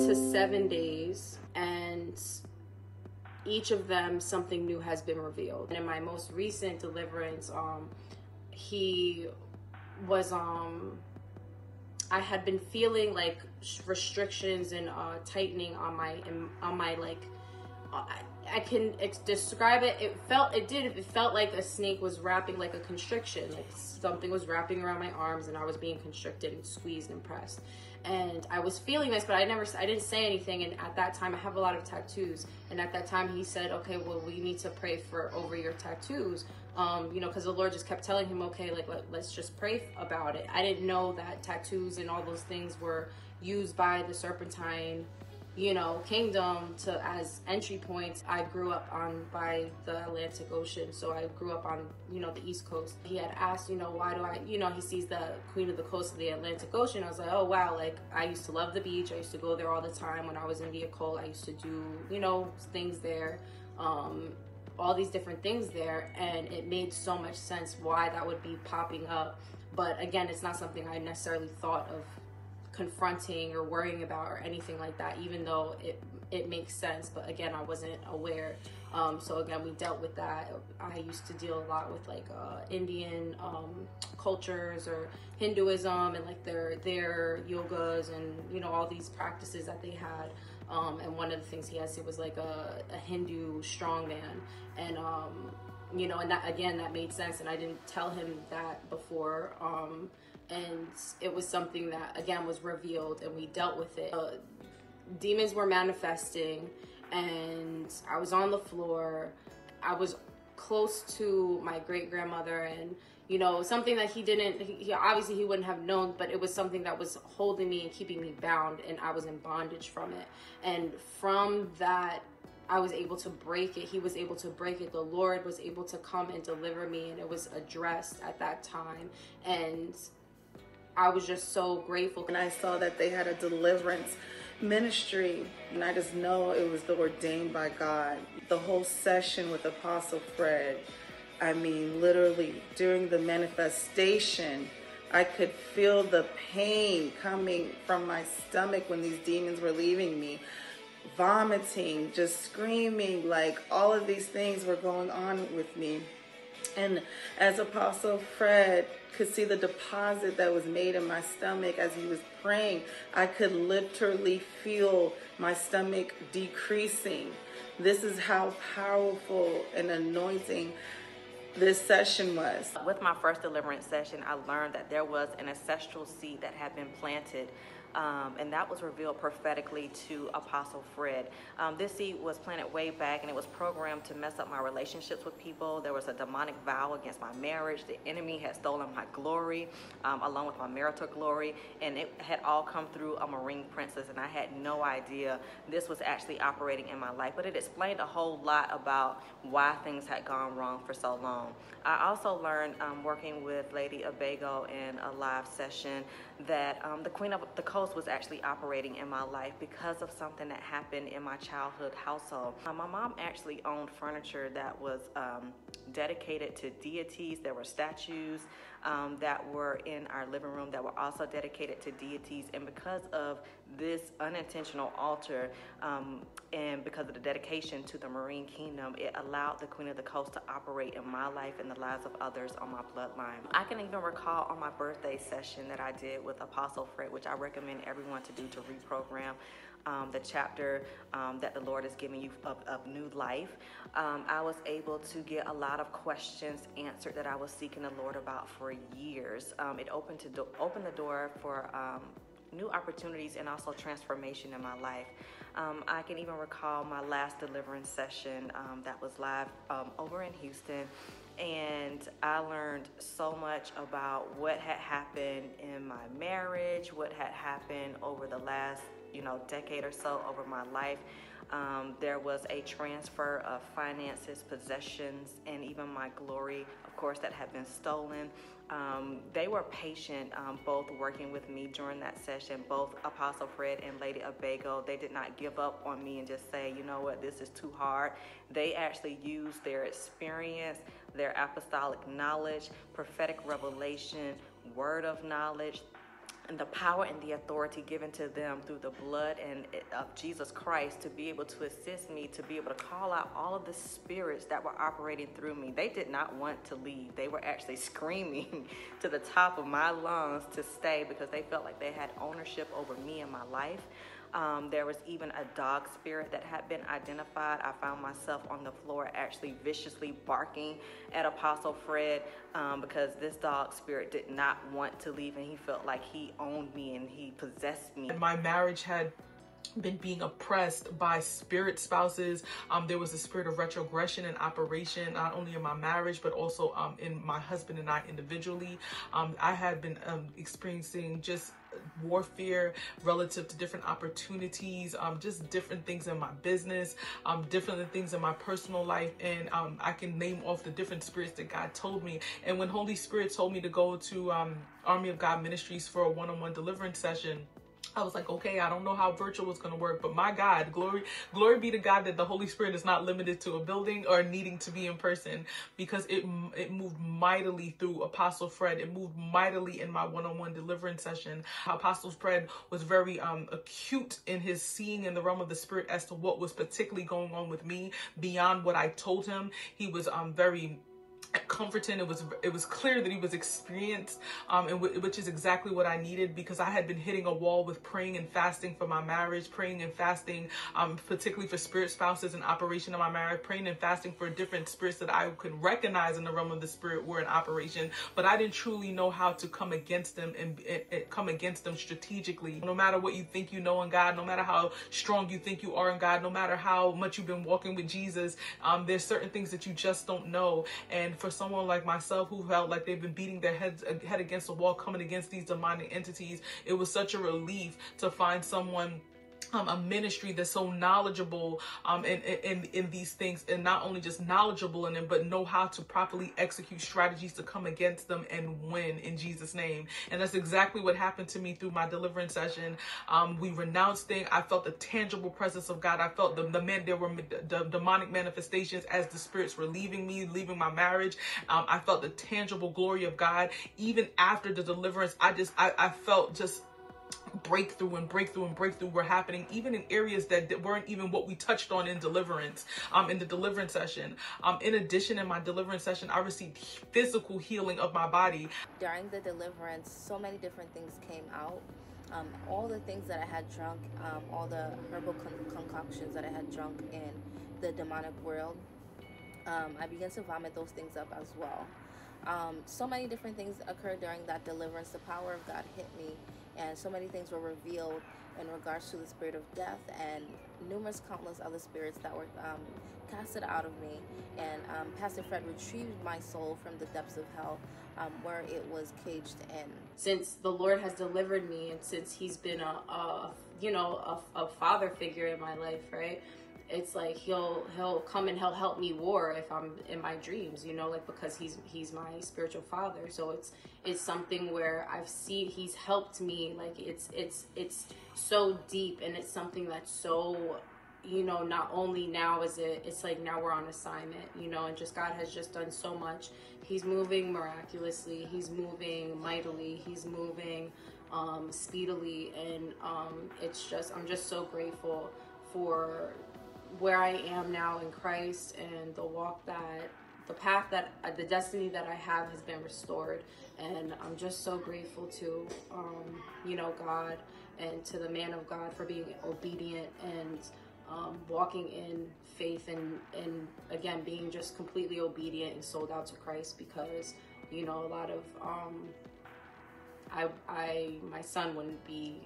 to 7 days, and each of them something new has been revealed. And in my most recent deliverance, he was, I had been feeling like restrictions and tightening on my, like, I can describe it. It felt like a snake was wrapping, like a constriction, like something was wrapping around my arms, and I was being constricted and squeezed and pressed. And I was feeling this, but I didn't say anything. And at that time, I have a lot of tattoos. And at that time, he said, okay, well, we need to pray over your tattoos. You know, because the Lord just kept telling him, okay, like, let's just pray about it. I didn't know that tattoos and all those things were used by the Serpentine, you know, kingdom as entry points. I grew up by the Atlantic Ocean, so I grew up on, you know, the East Coast. He had asked, you know, why do I, you know, he sees the Queen of the Coast of the Atlantic Ocean. I was like, oh wow, like I used to love the beach. I used to go there all the time when I was in the occult. I used to do, you know, things there, all these different things there, and it made so much sense why that would be popping up. But again, it's not something I necessarily thought of confronting or worrying about or anything like that, even though it makes sense. But again, I wasn't aware. So again, we dealt with that. I used to deal a lot with like Indian cultures or Hinduism, and like their yogas and, you know, all these practices that they had. And one of the things he has, it was like a Hindu strongman, and you know, and that, again, that made sense, and I didn't tell him that before. And it was something that, again, was revealed, and we dealt with it. Demons were manifesting, and I was on the floor. I was close to my great-grandmother, and, you know, something that he obviously he wouldn't have known, but it was something that was holding me and keeping me bound, and I was in bondage from it. And from that, I was able to break it. He was able to break it. The Lord was able to come and deliver me, and it was addressed at that time. And I was just so grateful. And I saw that they had a deliverance ministry, and I just know it was ordained by God. The whole session with Apostle Fred, I mean, literally during the manifestation, I could feel the pain coming from my stomach when these demons were leaving me. Vomiting, just screaming, like all of these things were going on with me. And as Apostle Fred could see the deposit that was made in my stomach as he was praying, I could literally feel my stomach decreasing. This is how powerful and anointing this session was. With my first deliverance session, I learned that there was an ancestral seed that had been planted, and that was revealed prophetically to Apostle Fred. This seed was planted way back, and it was programmed to mess up my relationships with people. There was a demonic vow against my marriage. The enemy had stolen my glory, along with my marital glory, and it had all come through a Marine princess, and I had no idea this was actually operating in my life. But it explained a whole lot about why things had gone wrong for so long. I also learned, working with Lady Abago in a live session, that the Queen of the Coast was actually operating in my life because of something that happened in my childhood household. My mom actually owned furniture that was dedicated to deities. There were statues that were in our living room that were also dedicated to deities, and because of this unintentional altar, and because of the dedication to the Marine Kingdom, it allowed the Queen of the Coast to operate in my life and the lives of others on my bloodline. I can even recall on my birthday session that I did with Apostle Fred, which I recommend everyone to do to reprogram the chapter that the Lord has given you of new life. I was able to get a lot of questions answered that I was seeking the Lord about for years. It opened the door for new opportunities and also transformation in my life. I can even recall my last deliverance session that was live over in Houston, and I learned so much about what had happened in my marriage, what had happened over the last, you know, decade or so over my life. There was a transfer of finances, possessions, and even my glory, of course, that had been stolen. They were patient, both working with me during that session, both Apostle Fred and Lady Abago. They did not give up on me and just say, you know what, this is too hard. They actually used their experience, their apostolic knowledge, prophetic revelation, word of knowledge, and the power and the authority given to them through the blood and of Jesus Christ to be able to assist me, to be able to call out all of the spirits that were operating through me. They did not want to leave. They were actually screaming to the top of my lungs to stay because they felt like they had ownership over me and my life. There was even a dog spirit that had been identified. I found myself on the floor actually viciously barking at Apostle Fred because this dog spirit did not want to leave, and he felt like he owned me and he possessed me. And my marriage had been being oppressed by spirit spouses. There was a spirit of retrogression and operation, not only in my marriage, but also in my husband and I individually. I had been experiencing just warfare relative to different opportunities, just different things in my business, different things in my personal life, and I can name off the different spirits that God told me. And when Holy Spirit told me to go to Army of God Ministries for a one-on-one deliverance session, I was like, okay, I don't know how virtual is going to work, but my God, glory be to God that the Holy Spirit is not limited to a building or needing to be in person, because it moved mightily through Apostle Fred. It moved mightily in my one-on-one deliverance session. Apostle Fred was very acute in his seeing in the realm of the spirit as to what was particularly going on with me beyond what I told him. He was very comforting. It was clear that he was experienced, which is exactly what I needed, because I had been hitting a wall with praying and fasting for my marriage, praying and fasting particularly for spirit spouses and operation of my marriage, praying and fasting for different spirits that I could recognize in the realm of the spirit were in operation, but I didn't truly know how to come against them and come against them strategically. No matter what you think you know in God, no matter how strong you think you are in God, no matter how much you've been walking with Jesus, there's certain things that you just don't know. And for someone like myself who felt like they've been beating their head against the wall, coming against these demonic entities, it was such a relief to find someone, a ministry that's so knowledgeable in these things, and not only just knowledgeable in them, but know how to properly execute strategies to come against them and win in Jesus' name. And that's exactly what happened to me through my deliverance session. We renounced things. I felt the tangible presence of God. I felt there were demonic manifestations as the spirits were leaving me, leaving my marriage. I felt the tangible glory of God. Even after the deliverance, I felt just breakthrough and breakthrough and breakthrough were happening, even in areas that weren't even what we touched on in deliverance, in the deliverance session. In addition, in my deliverance session, I received physical healing of my body. During the deliverance, so many different things came out. All the things that I had drunk, all the herbal concoctions that I had drunk in the demonic world, I began to vomit those things up as well. So many different things occurred during that deliverance. The power of God hit me, and so many things were revealed in regards to the spirit of death and numerous countless other spirits that were casted out of me. And Pastor Fred retrieved my soul from the depths of hell, where it was caged in. Since the Lord has delivered me, and since he's been a father figure in my life, right? It's like he'll come and he'll help me war if I'm in my dreams, you know, like, because he's my spiritual father. So it's something where I've seen he's helped me. Like it's so deep, and it's something that's so, you know, not only now is it's like now we're on assignment, you know, and just God has just done so much. He's moving miraculously. He's moving mightily. He's moving speedily. And it's just, I'm just so grateful for where I am now in Christ, and the destiny that I have has been restored. And I'm just so grateful to, you know, God and to the man of God for being obedient and walking in faith and again, being just completely obedient and sold out to Christ, because, you know, a lot of, my son wouldn't be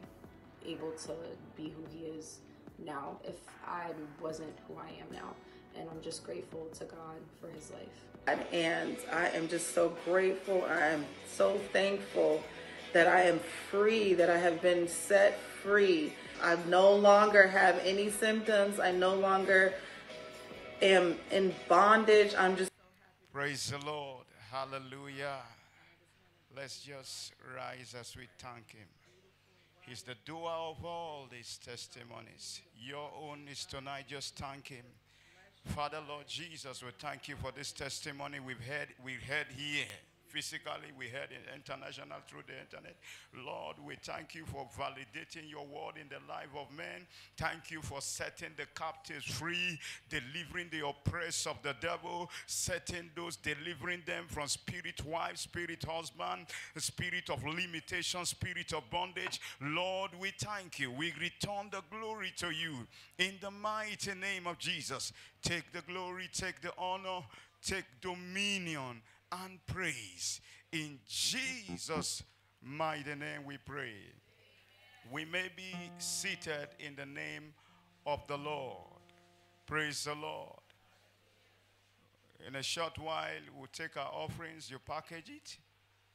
able to be who he is now if I wasn't who I am now. And I'm just grateful to God for his life. And I am just so grateful. I am so thankful that I am free, that I have been set free. I no longer have any symptoms. I no longer am in bondage. I'm just praise the Lord. Hallelujah. Let's just rise as we thank him. He's the doer of all these testimonies. Your own is tonight. Just thank him. Father, Lord Jesus, we thank you for this testimony we've heard here. physically, we heard it international through the internet. Lord, we thank you for validating your word in the life of men. Thank you for setting the captives free, delivering the oppressed of the devil, setting those, delivering them from spirit wife, spirit husband, spirit of limitation, spirit of bondage. Lord, we thank you. We return the glory to you in the mighty name of Jesus. Take the glory, take the honor, take dominion and praise. In Jesus' mighty name we pray. We may be seated in the name of the Lord. Praise the Lord. In a short while, we'll take our offerings. You package it.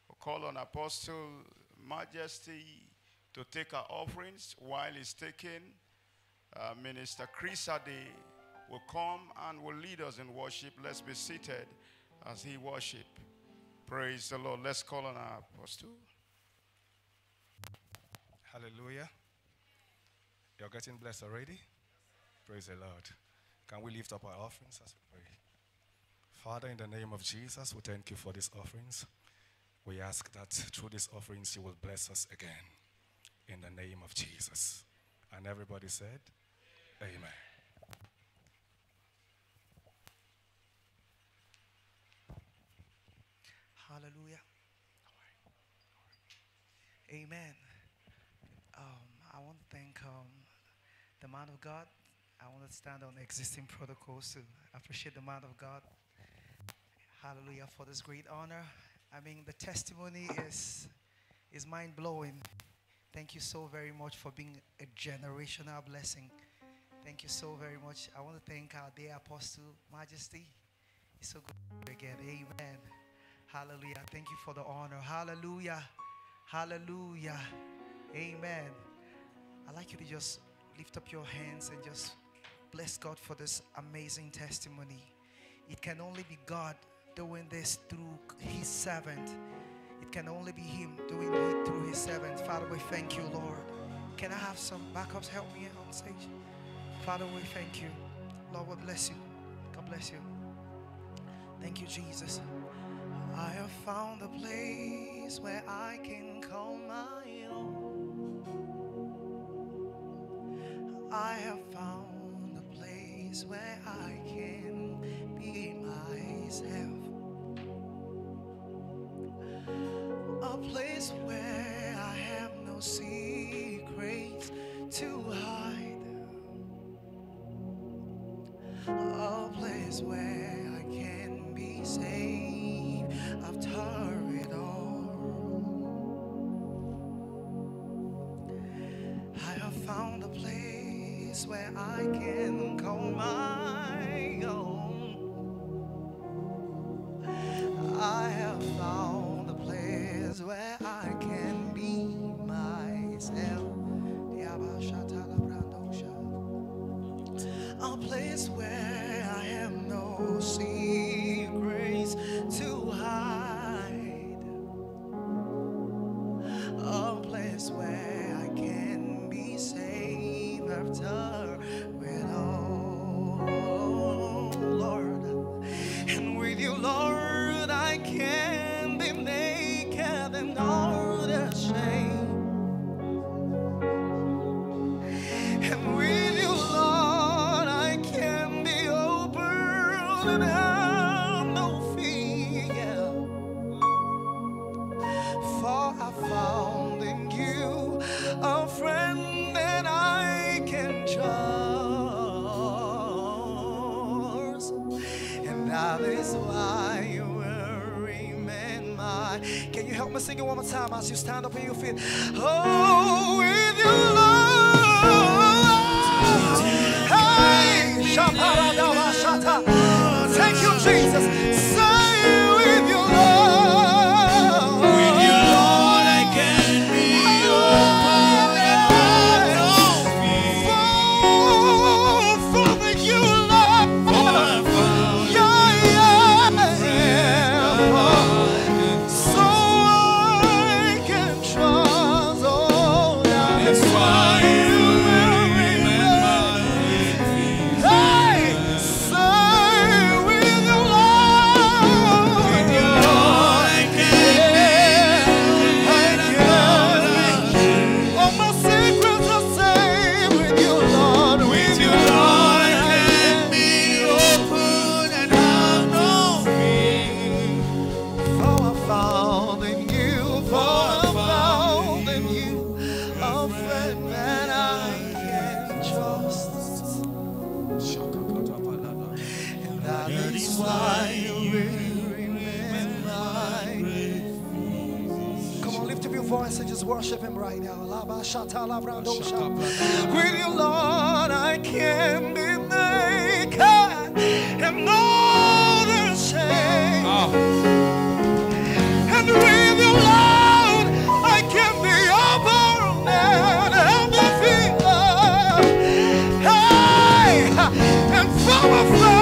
We'll call on Apostle Majesty to take our offerings. While he's taken, Minister Chris Aday will come and will lead us in worship. Let's be seated as he worships. Praise the Lord. Let's call on our apostle. Hallelujah. You're getting blessed already? Praise the Lord. Can we lift up our offerings as we pray? Father, in the name of Jesus, we thank you for these offerings. We ask that through these offerings, you will bless us again. In the name of Jesus. And everybody said, amen. Hallelujah. Amen. I want to thank the man of God. I want to stand on existing protocols to appreciate the man of God. Hallelujah for this great honor. I mean, the testimony is mind-blowing. Thank you so very much for being a generational blessing. Thank you so very much. I want to thank our dear Apostle Majesty. It's so good again. Amen. Hallelujah. Thank you for the honor. Hallelujah. Hallelujah. Amen. I'd like you to just lift up your hands and just bless God for this amazing testimony. It can only be God doing this through his servant. It can only be him doing it through his servant. Father, we thank you, Lord. Can I have some backups help me on stage? Father, we thank you. Lord, we bless you. God bless you. Thank you, Jesus. I have found a place where I can call my own. I have found a place where I can be myself. A place where I have no secrets to hide. A place where I can be safe. After it all, I have found a place where I can call my own. I have found a place where I can be myself. A place where I have no secrets to hide. Where I can be saved after it all, Lord. And with you, Lord, I can be naked and not ashamed. And with you, Lord, I can be open and have no fear. For I found a friend that I can trust, and that is why you will remain mine. Can you help me sing it one more time as you stand up on your feet? Oh, with you, Lord. Hey, thank you, Jesus. Say with you, Lord. So I can trust all worship him right now. With you, Lord, I can be naked and not ashamed. And with you, Lord, I can be open and undefeated. Hey, and from afar.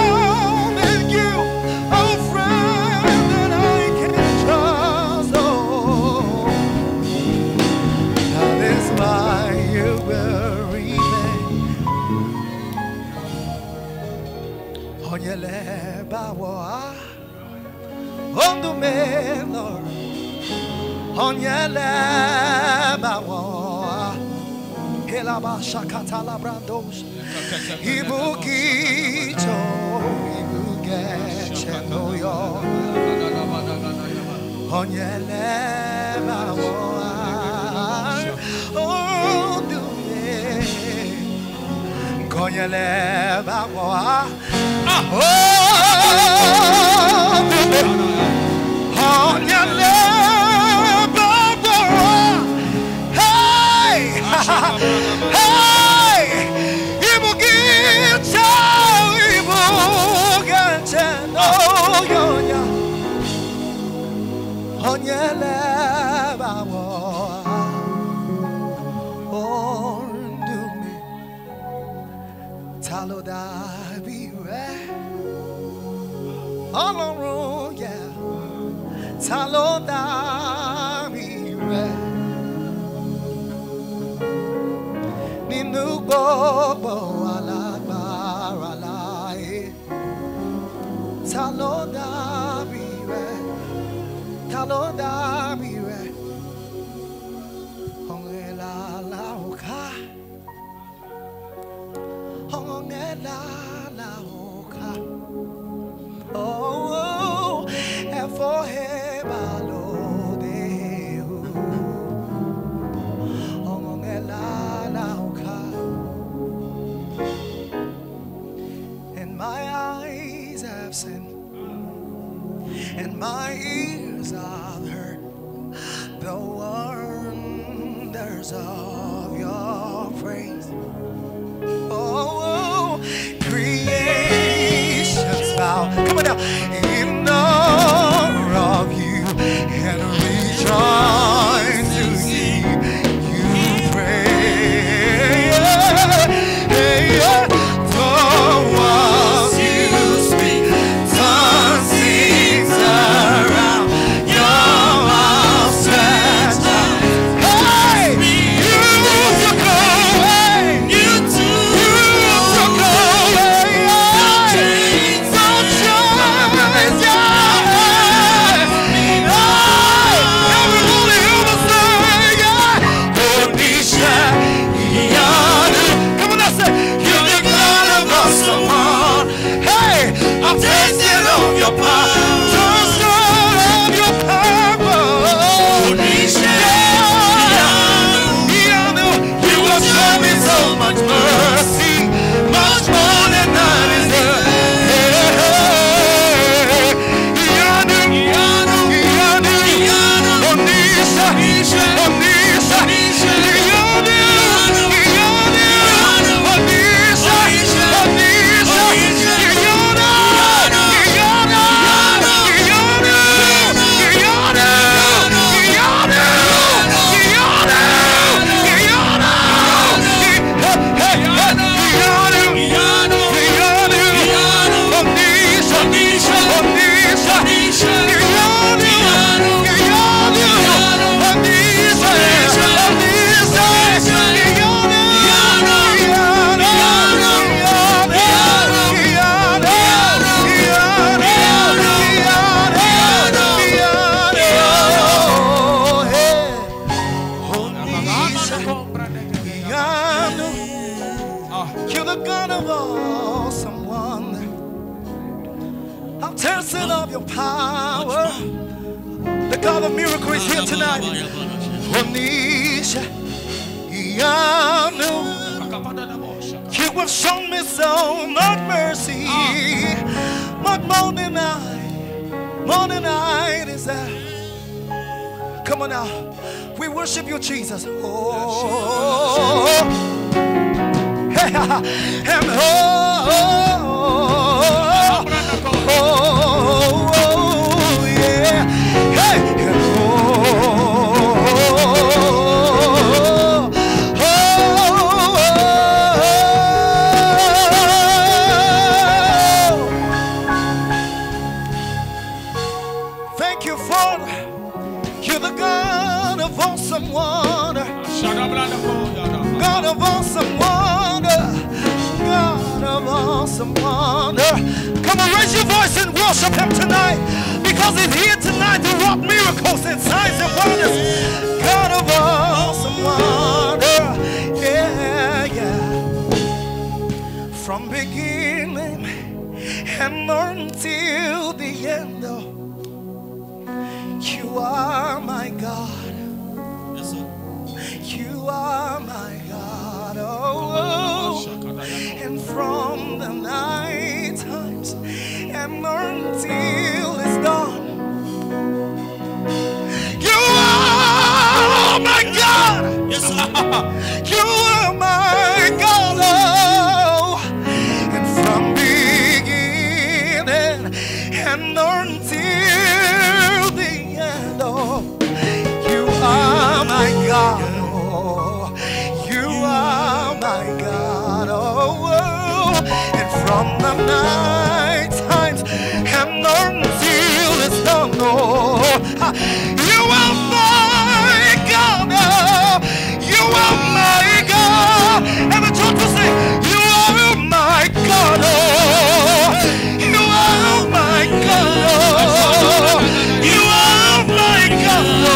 Come on now. We worship you, Jesus. Oh, hey, and oh, oh, oh, oh, yeah. Hey. Come on, raise your voice and worship him tonight, because he's here tonight to work miracles and signs and wonders. God of awesome wonder, yeah, yeah. From beginning and until the end, oh, you are my God. You are my God. Oh, and from the night times and until it's dawn, you are my God. Yes, sir. You are my God. Oh, and from beginning and until the end, oh, you are my God. From the night times and until it's done, oh, you are my God, you are my God, and the church will say, you are my God, oh, you are my God, oh, you are my God, oh.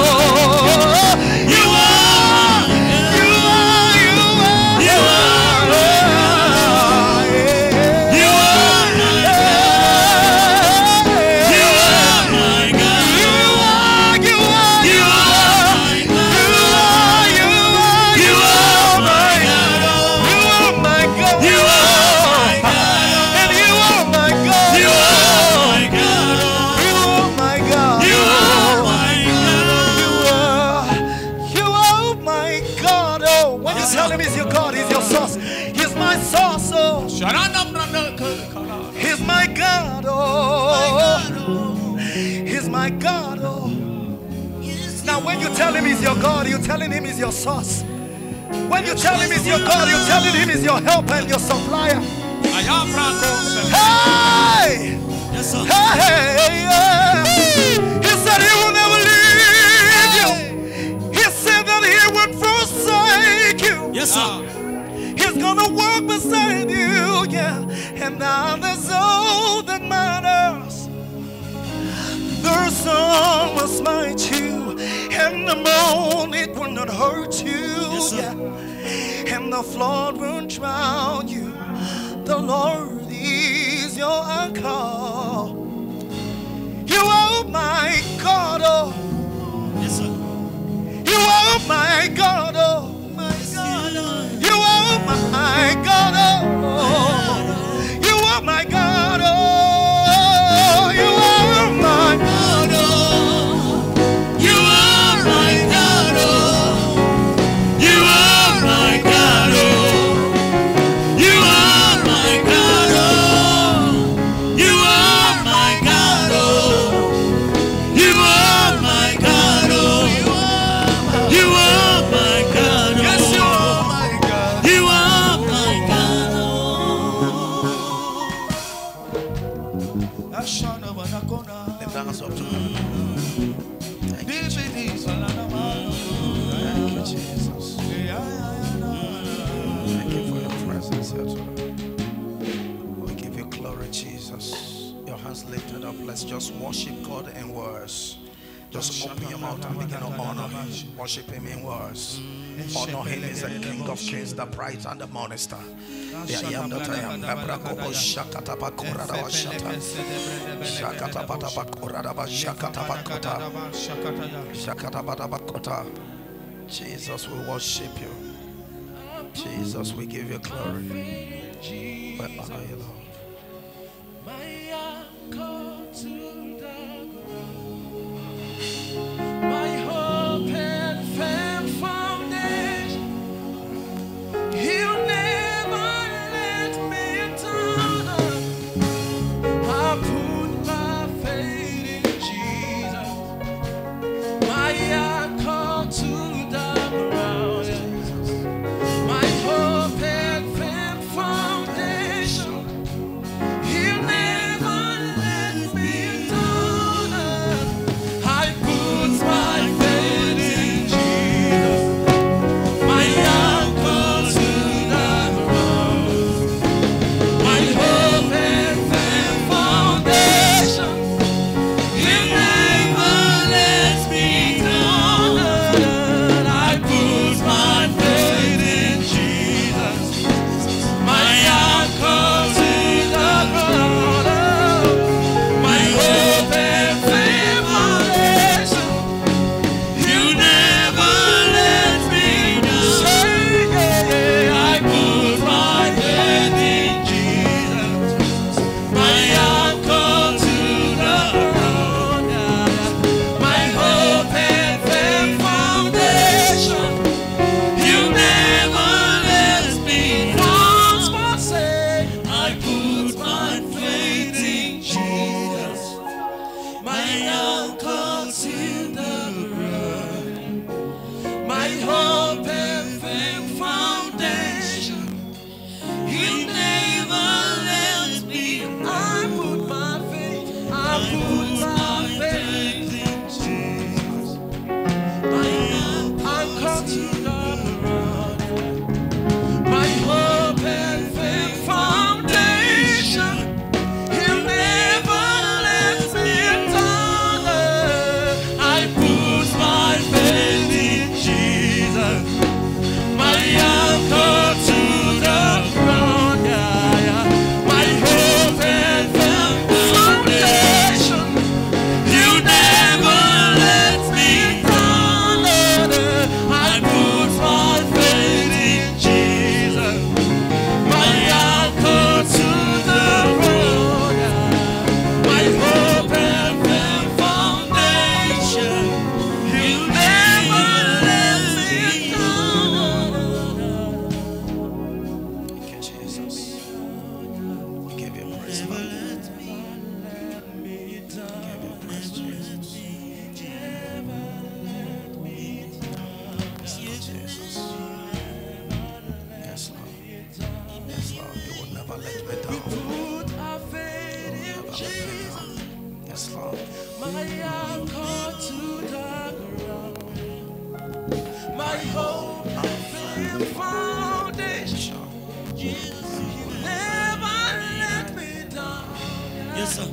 Tell him he's your God, you're telling him he's your source. When you tell him he's your God, you're telling him he's your helper and your supplier. Hey! Hey! He said he will never leave you. He said that he would forsake you. Yes, sir. He's gonna walk beside you, yeah. And now there's all that matters. The sun will smite you, and the moon, it will not hurt you, yes, yeah. And the flood will drown you. The Lord is your anchor. You are my God, oh. Yes, sir. You are my God, oh. My God, oh. You are my God, oh. You are my God, oh. You are my God, oh. Let's just worship God in words. Just open your mouth and begin to honor him. Worship him in words. Honor him as the King of Kings, the Bride and the Monster. The I am that I am. Jesus, we worship you. Jesus, we give you glory. We honor you, Lord. My heart Lord, you will never let me down. You will never let me down. Yes, Lord. My anchor to the ground. My hope and foundation. Jesus, you will never let me down. Yes, sir.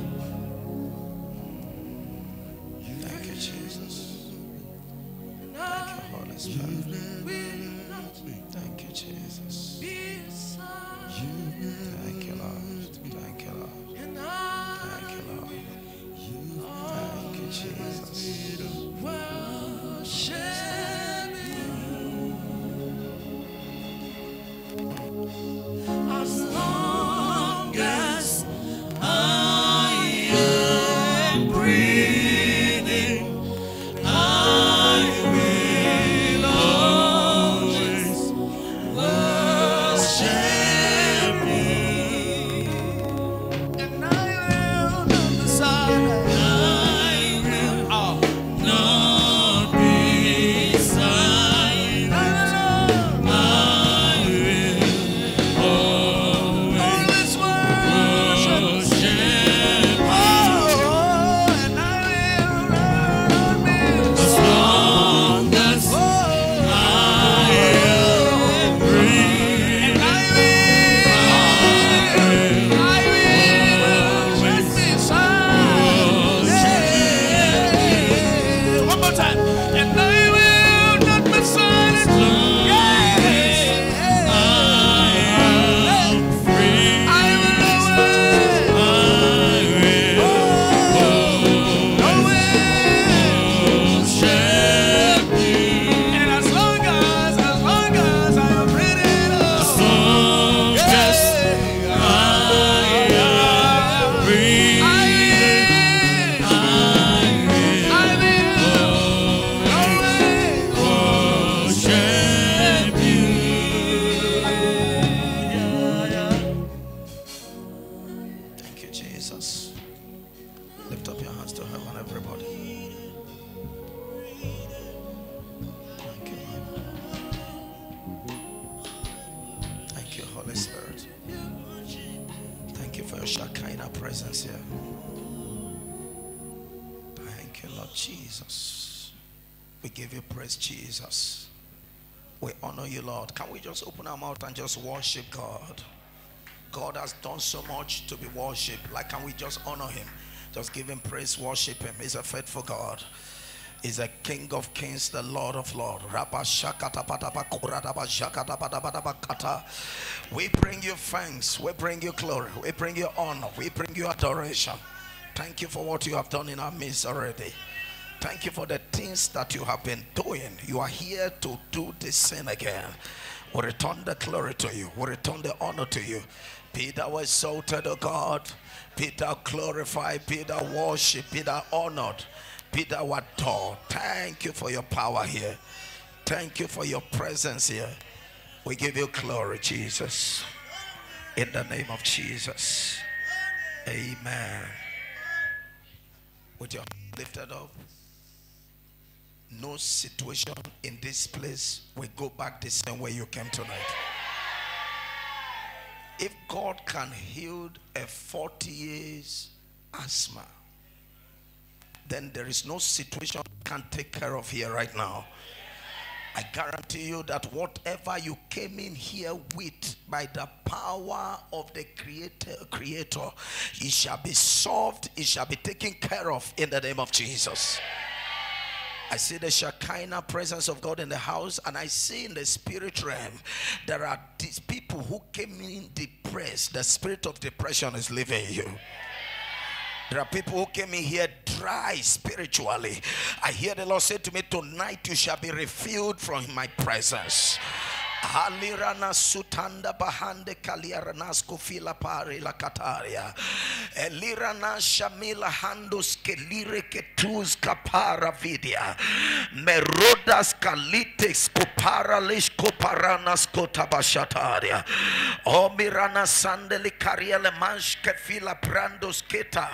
Thank you, Jesus. Thank you, Holy Spirit. Thank you, Jesus. Thank you, Lord. Thank you, Lord. Thank you, Lord. Thank you, Jesus. As long as I am breathing, I will. Just worship God. God has done so much to be worshipped. Like, can we just honor him? Just give him praise, worship him. He's a faithful God. He's a King of Kings, the Lord of Lords. We bring you thanks. We bring you glory. We bring you honor. We bring you adoration. Thank you for what you have done in our midst already. Thank you for the things that you have been doing. You are here to do this sin again. We return the glory to you. We return the honor to you. Be thou exalted, O God. Be thou glorified. Be thou worshipped. Be thou honored. Be thou adored. Thank you for your power here. Thank you for your presence here. We give you glory, Jesus. In the name of Jesus. Amen. With your hand lifted up. No situation in this place will go back the same way you came tonight. If God can heal a 40 years asthma, then there is no situation I can take care of here right now. I guarantee you that whatever you came in here with, by the power of the Creator, it shall be solved, it shall be taken care of in the name of Jesus. I see the Shekinah presence of God in the house, and I see in the spirit realm there are these people who came in depressed. The spirit of depression is leaving you. There are people who came in here dry spiritually. I hear the Lord say to me, tonight you shall be refilled from my presence. Halirana sutanda bahande kaliarana skufila pari la kataria elirana shamila handus kelire ketus kapara vidia merodas kalites kupara lish kuparana skotabashataria omirana sandeli kariele mansh kefila brandos keta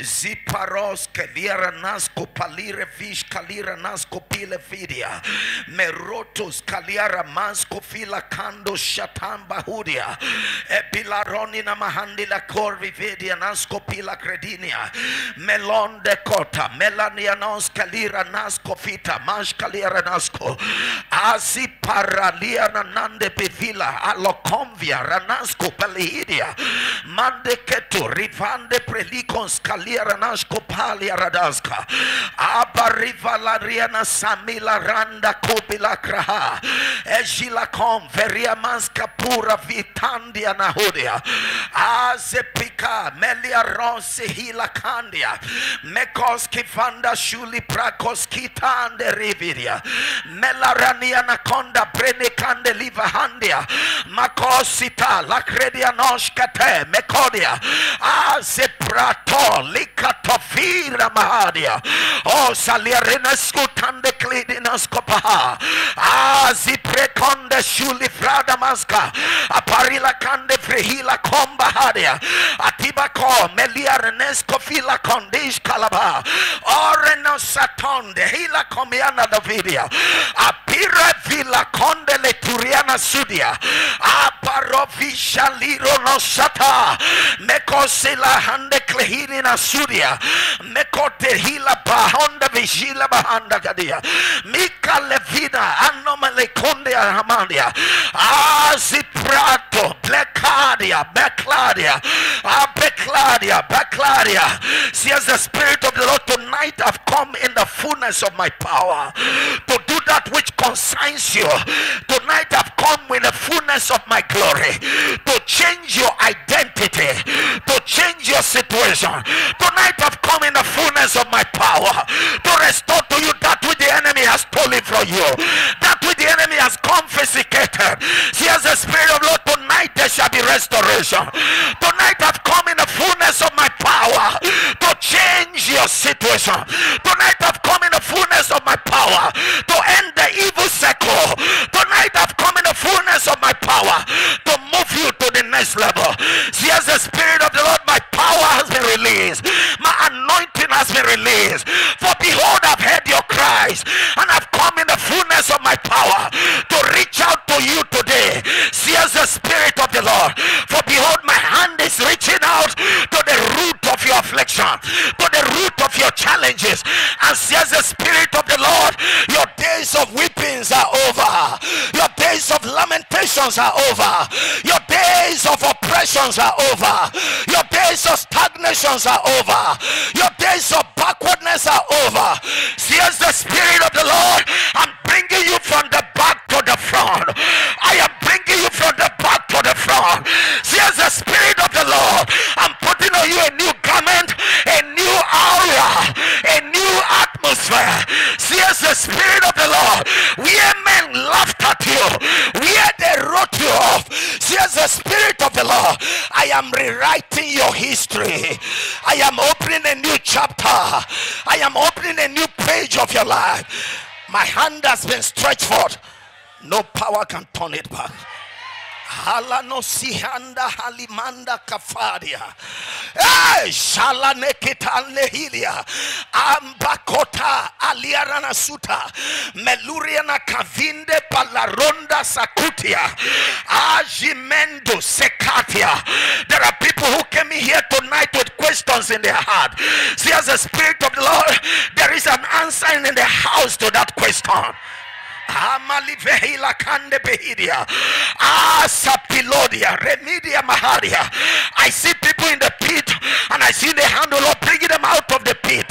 ziparos keliarana skopalire fish kalirana skopile vidia merotos kaliara mansko Fila kando shatamba hudia, epi Pila Ronina Mahandila Corvi Vedia Nasco Pila Credinia Melon de Cota Melania Noscalira Nasco Fita Mascalira Nasco Asi Paralia Nande Pevila Aloconvia Ranasco Palidia Mande Ketu Rivande Prelicon Scalira Nasco Palia Radasca Abariva Lariana Samila Randa Copila Kraha Ejila Converia Masca Pura Vitandia Nahodia Azepika Melia Rose Hila Candia Mekoski Fanda Shuli Prakoskita and Rividia Melarania Naconda Brene Candeliva Handia Makosita Lacredia Noshkate Mekodia Azeprato Likatofira Mahadia O Saliarina Scutande Clidinascopaha Aziprecon. Shuli Frada Maska Aparila Kande Frehila Comba Hadia Atibako Melia Renesco Fila Condish Calaba Oreno Satonde Hila Comiana Davidia Apira Villa Conde Leturiana Sudia Aparovisha Liro no Sata Mekosila Hande Clehilina Sudia Mekote Hila Bahonda Vigila Bahanda Gadia Mika Levina Anomale Conde Hamani Aziprato, Blacadia, Bacladia, Abecladia, Bacladia. See, as the Spirit of the Lord, tonight I've come in the fullness of my power to do that which concerns you. Tonight I've come with the fullness of my glory to change your identity, to change your situation. Tonight I've come in the fullness of my power to restore to you that which the enemy has stolen from you, that which the enemy has confiscated. See, as the Spirit of the Lord, tonight there shall be restoration. Tonight I've come in the fullness of my power to change your situation. Tonight I've come in the fullness of my power to end the evil cycle. Tonight I've come in the fullness of my power to move you to the next level. See, as the Spirit of the Lord, my power has been released, my anointing has been released. For behold, I've heard your cries, and I've come in the fullness of my power to reach out to you today. See, as the Spirit of the Lord, for behold, my hand is reaching out to the root of your affliction, to the root of your challenges. And see, as the Spirit of the Lord, your days of weepings are over, your days of lamentations are over, your days of oppressions are over, your days of stagnations are over, your days of backwardness are over. See, as the Spirit of the Lord, I'm bringing you from the back to the front. I am bringing you from the back to the front. See, as the Spirit of the Lord, I'm putting on you a new garment, a new aura, a new atmosphere. See, as the Spirit of the Lord, where men laughed at you, where they wrote you off, see, as the Spirit of the Lord, I am rewriting your history. I am opening a new chapter. I am opening a new page of your life. My hand has been stretched forth. No power can turn it back. Halano sihanda halimanda kafadia. Eh, shalane kitale hilia. Ambakota aliarana suta. Meluriana kavinde palaronda sakutia. Ajimendo sekatia. There are people who came here tonight with questions in their heart. See, as the Spirit of the Lord, there is an answer in the house to that question. Amali vehila kande behidia asapilodia remedia maharia. I see people in the pit, and I see the hand of the Lord bringing them out of the pit,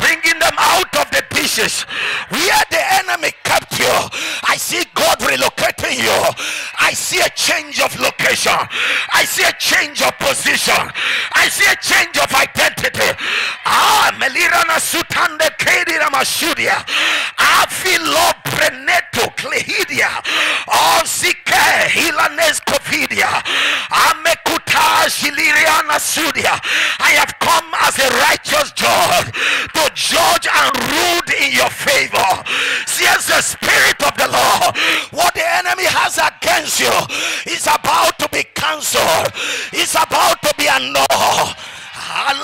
bringing them out of the pieces where the enemy kept you. I see God relocating you. I see a change of location. I see a change of position. I see a change of identity. Ah, Melirana Sutande Kedira Mashudia. Afilo Preneto Clehidia. Ozike Hilanes Covidia. Amekuta Shiliriana Sudia. I have come as a righteous judge to judge and rule in your favor. See, as the Spirit of the Lord, what the enemy has against you is about to be cancelled. It's about to be annulled. I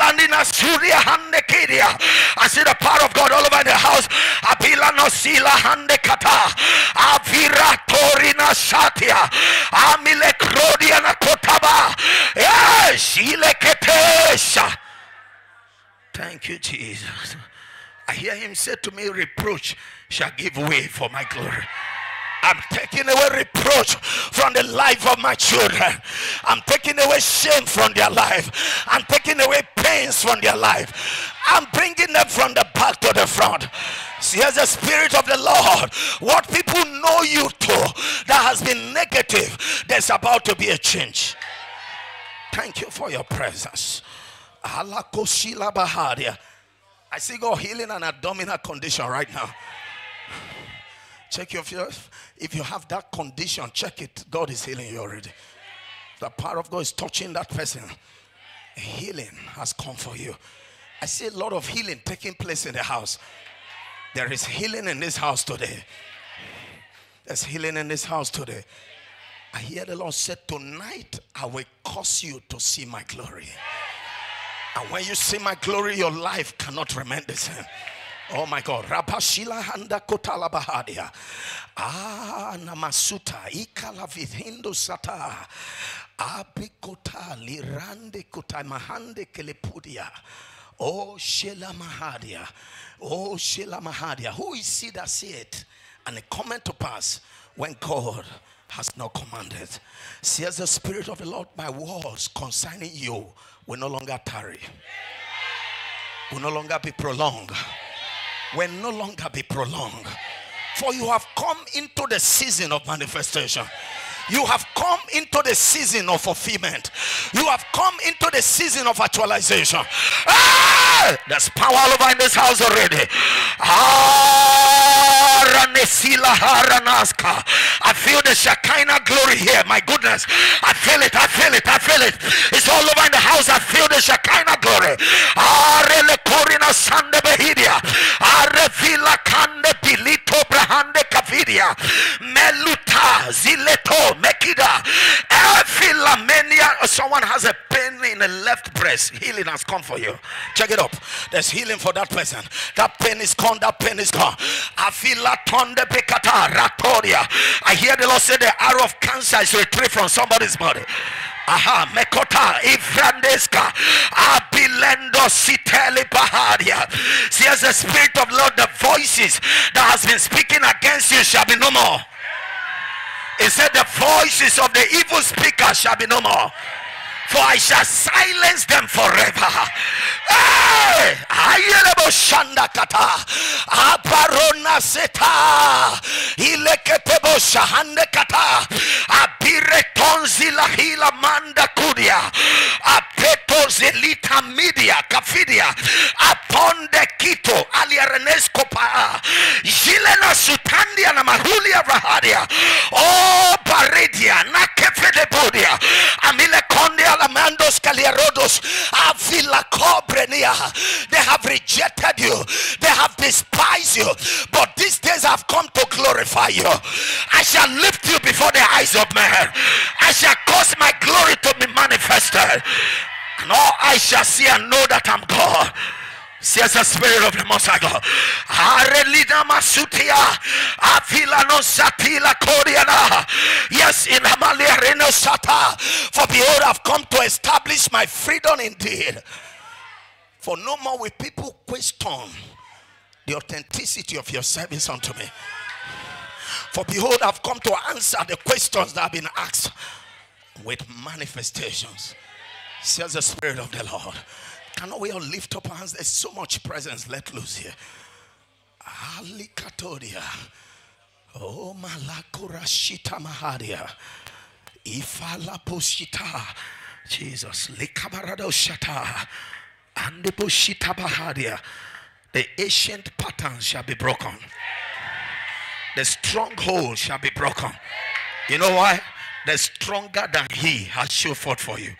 see the power of God all over the house. Abila no sila hande kata. Avira torina shatia. Amile krodia na kotaba. flesh. Thank you, Jesus. I hear him say to me, reproach shall give way for my glory. I'm taking away reproach from the life of my children. I'm taking away shame from their life. I'm taking away pains from their life. I'm bringing them from the back to the front. See, as the Spirit of the Lord, what people know you to that has been negative, there's about to be a change. Thank you for your presence. I see God healing an abdominal condition right now. Check your fear. If you have that condition, check it. God is healing you already. The power of God is touching that person. Healing has come for you. I see a lot of healing taking place in the house. There is healing in this house today. There's healing in this house today. I hear the Lord said, tonight I will cause you to see my glory. And when you see my glory, your life cannot remain the same. Oh my God. Rabashila handa kotala bahadia. Ah namasuta ikala vithindo sata. Abikota lirande kota mahande kelepudia. Oh shela mahadia. Oh shela mahadia. Who is he that see it? And it cometh to pass when God has not commanded. See, as the Spirit of the Lord, my words concerning you will no longer tarry. Will no longer be prolonged. Will no longer be prolonged. For you have come into the season of manifestation. You have come into the season of fulfillment. You have come into the season of actualization. Ah! There's power all over in this house already. I feel the Shekinah glory here. My goodness. I feel it. I feel it. I feel it. It's all over in the house. I feel the Shekinah glory. Someone has a pain in the left breast. Healing has come for you. Check it up. There's healing for that person. That pain is gone. That pain is gone. I feel that thunder. I hear the Lord say the arrow of cancer is retrieved from somebody's body. Aha, Mekota, Ifrandeska, Abilendo, Sitele, Baharia. See, as the Spirit of Lord, the voices that has been speaking against you shall be no more. He said, the voices of the evil speaker shall be no more. For I shall silence them forever. Hey! Oh, Baradia, Nakefe de Bodia, Amile Condia. They have rejected you. They have despised you. But these days I've come to glorify you. I shall lift you before the eyes of man. I shall cause my glory to be manifested. And all I shall see and know that I'm God. Says the Spirit of the Most High God. Yes, in Amalia Reno Sata. For behold, I've come to establish my freedom indeed. For no more will people question the authenticity of your service unto me. For behold, I've come to answer the questions that have been asked with manifestations. Says the Spirit of the Lord. Cannot we all lift up our hands? There's so much presence let loose here. Alikatoria. Oh, Malakurashita Mahadia. Ifalapushita. Jesus. Likabaradashata. Andipushita Mahadia. The ancient patterns shall be broken. The stronghold shall be broken. You know why? The stronger than he has show forth for you.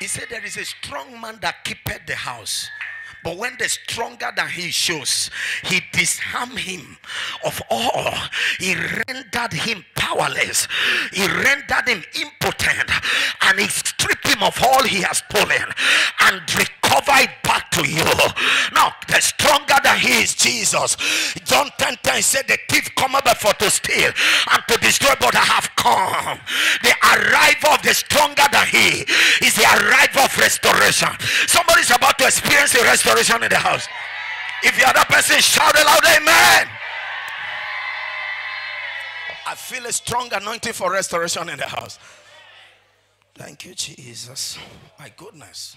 He said there is a strong man that keepeth the house. But when the stronger than he shows, he disarmed him of all. He rendered him powerless. He rendered him impotent. And he stripped him of all he has stolen. And recovered back to you. Now, the stronger than he is Jesus. John 10:10 said, the thief cometh but for to steal and to destroy, but I have come. They arrive arrival of the stronger than he. It's the arrival of restoration. Somebody's about to experience a restoration in the house. If the other person shout aloud, amen. I feel a strong anointing for restoration in the house. Thank you, Jesus. My goodness.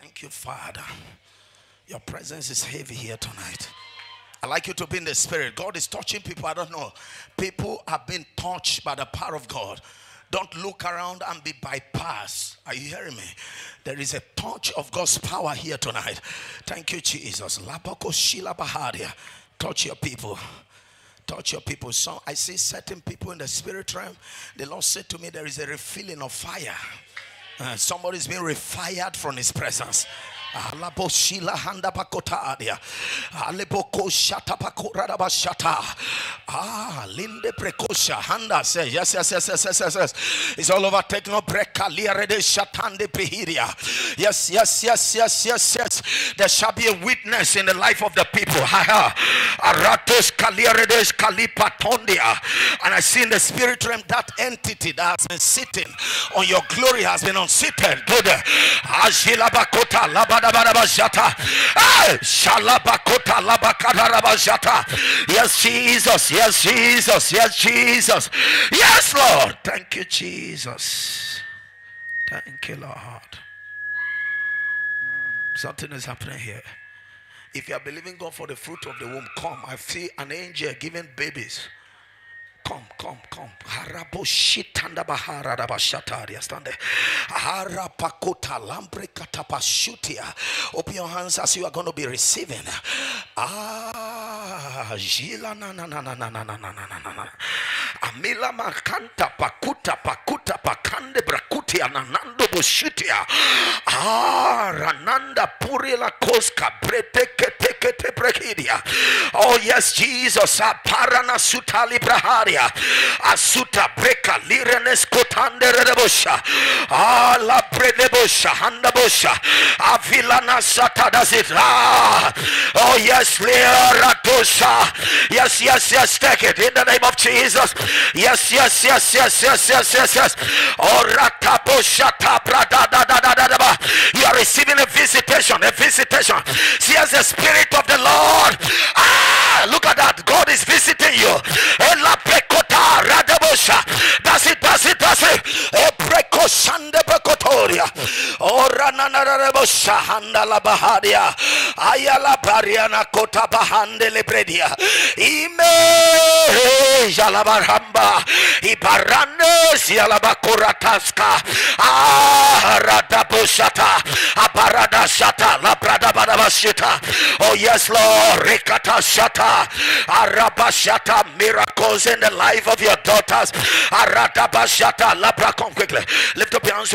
Thank you, Father. Your presence is heavy here tonight. I'd like you to be in the spirit. God is touching people. I don't know. People have been touched by the power of God. Don't look around and be bypassed. Are you hearing me? There is a touch of God's power here tonight. Thank you, Jesus. Touch your people. Touch your people. So I see certain people in the spirit realm. The Lord said to me, there is a refilling of fire. Somebody's been refired from his presence. Says, yes, yes, yes, yes, yes, yes, yes. It's all over. Yes, yes, yes, yes, yes, yes. There shall be a witness in the life of the people. And I see in the spirit realm that entity that has been sitting on your glory has been unseated. Yes, Jesus. Yes, Jesus. Yes, Jesus. Yes, Lord. Thank you, Jesus. Thank you, Lord. Something is happening here. If you are believing God for the fruit of the womb, come. I see an angel giving babies. Come, come, come. Open your hands as you are going to be receiving. Ah, Amila makanta pakuta pakuta pakande brakutia nanando bushutia. Ah, rananda purila koska brete kete kete brekidia. Oh yes, Jesus. Aparana sutali braharia. Asuta breka lirenes kotande redebosha. Ala predebosha handabosha. Avilana sata does it. Oh yes, leratosha. Yes, yes, yes. Take it in the name of Jesus. Yes, yes, yes, yes, yes, yes, yes, yes. Oh ratabosha tabrada da da da da. You are receiving a visitation, a visitation. See as the spirit of the Lord. Ah, look at that. God is visiting you. Kota radabosha. That's it, that's it, that's it. Ebreko shande bekotoria. Ora nana radabosha handa la bahadia. Ayala bariana kota bahande lebredia. Ime jalabaramba. Ibarane zialabakurataska. Ah radaboshata. Abarada shata la bradabadabashita. Oh yes, Lord. Rekata shata. Arabashata. Miracles in the life of your daughters. Come quickly. Lift up your hands.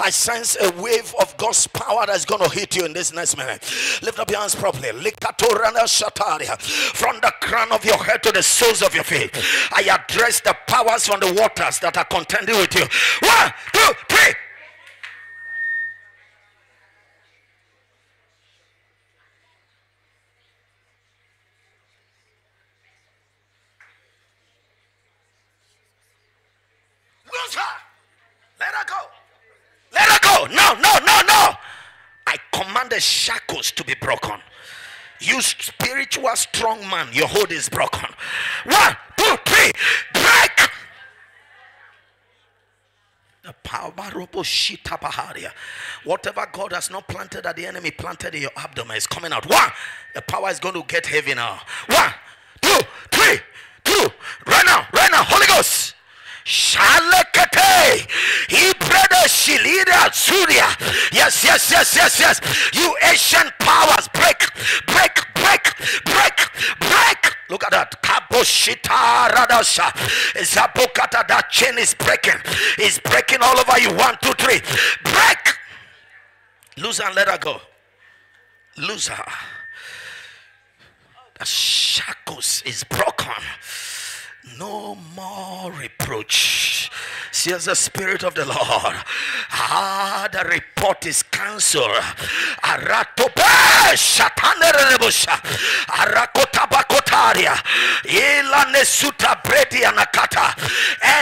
I sense a wave of God's power that's going to hit you in this next minute. Lift up your hands properly. From the crown of your head to the soles of your feet, I address the powers from the waters that are contending with you. 1, 2, 3. Lose her. Let her go. Let her go. No, no, no, no. I command the shackles to be broken. You spiritual strong man, your hold is broken. 1, 2, 3. Break. Whatever God has not planted that the enemy planted in your abdomen is coming out. 1. The power is going to get heavy now. 1, 2, 3. 2. Right now, Holy Ghost. Shalakate, Ibrada Shilida Surya. Yes, yes, yes, yes, yes. You ancient powers, break, break, break, break, break. Look at that. Kaboshita Radasha. Zabokata, that chain is breaking. It's breaking all over you. 1, 2, 3. Break. Loose and let her go. Loose her. The shackles is broken. No more reproach. See as the spirit of the Lord. Ah, the report is cancelled. Aratope shatane rebusha. Arakota bakotaria. Elanesuta bredi anakata.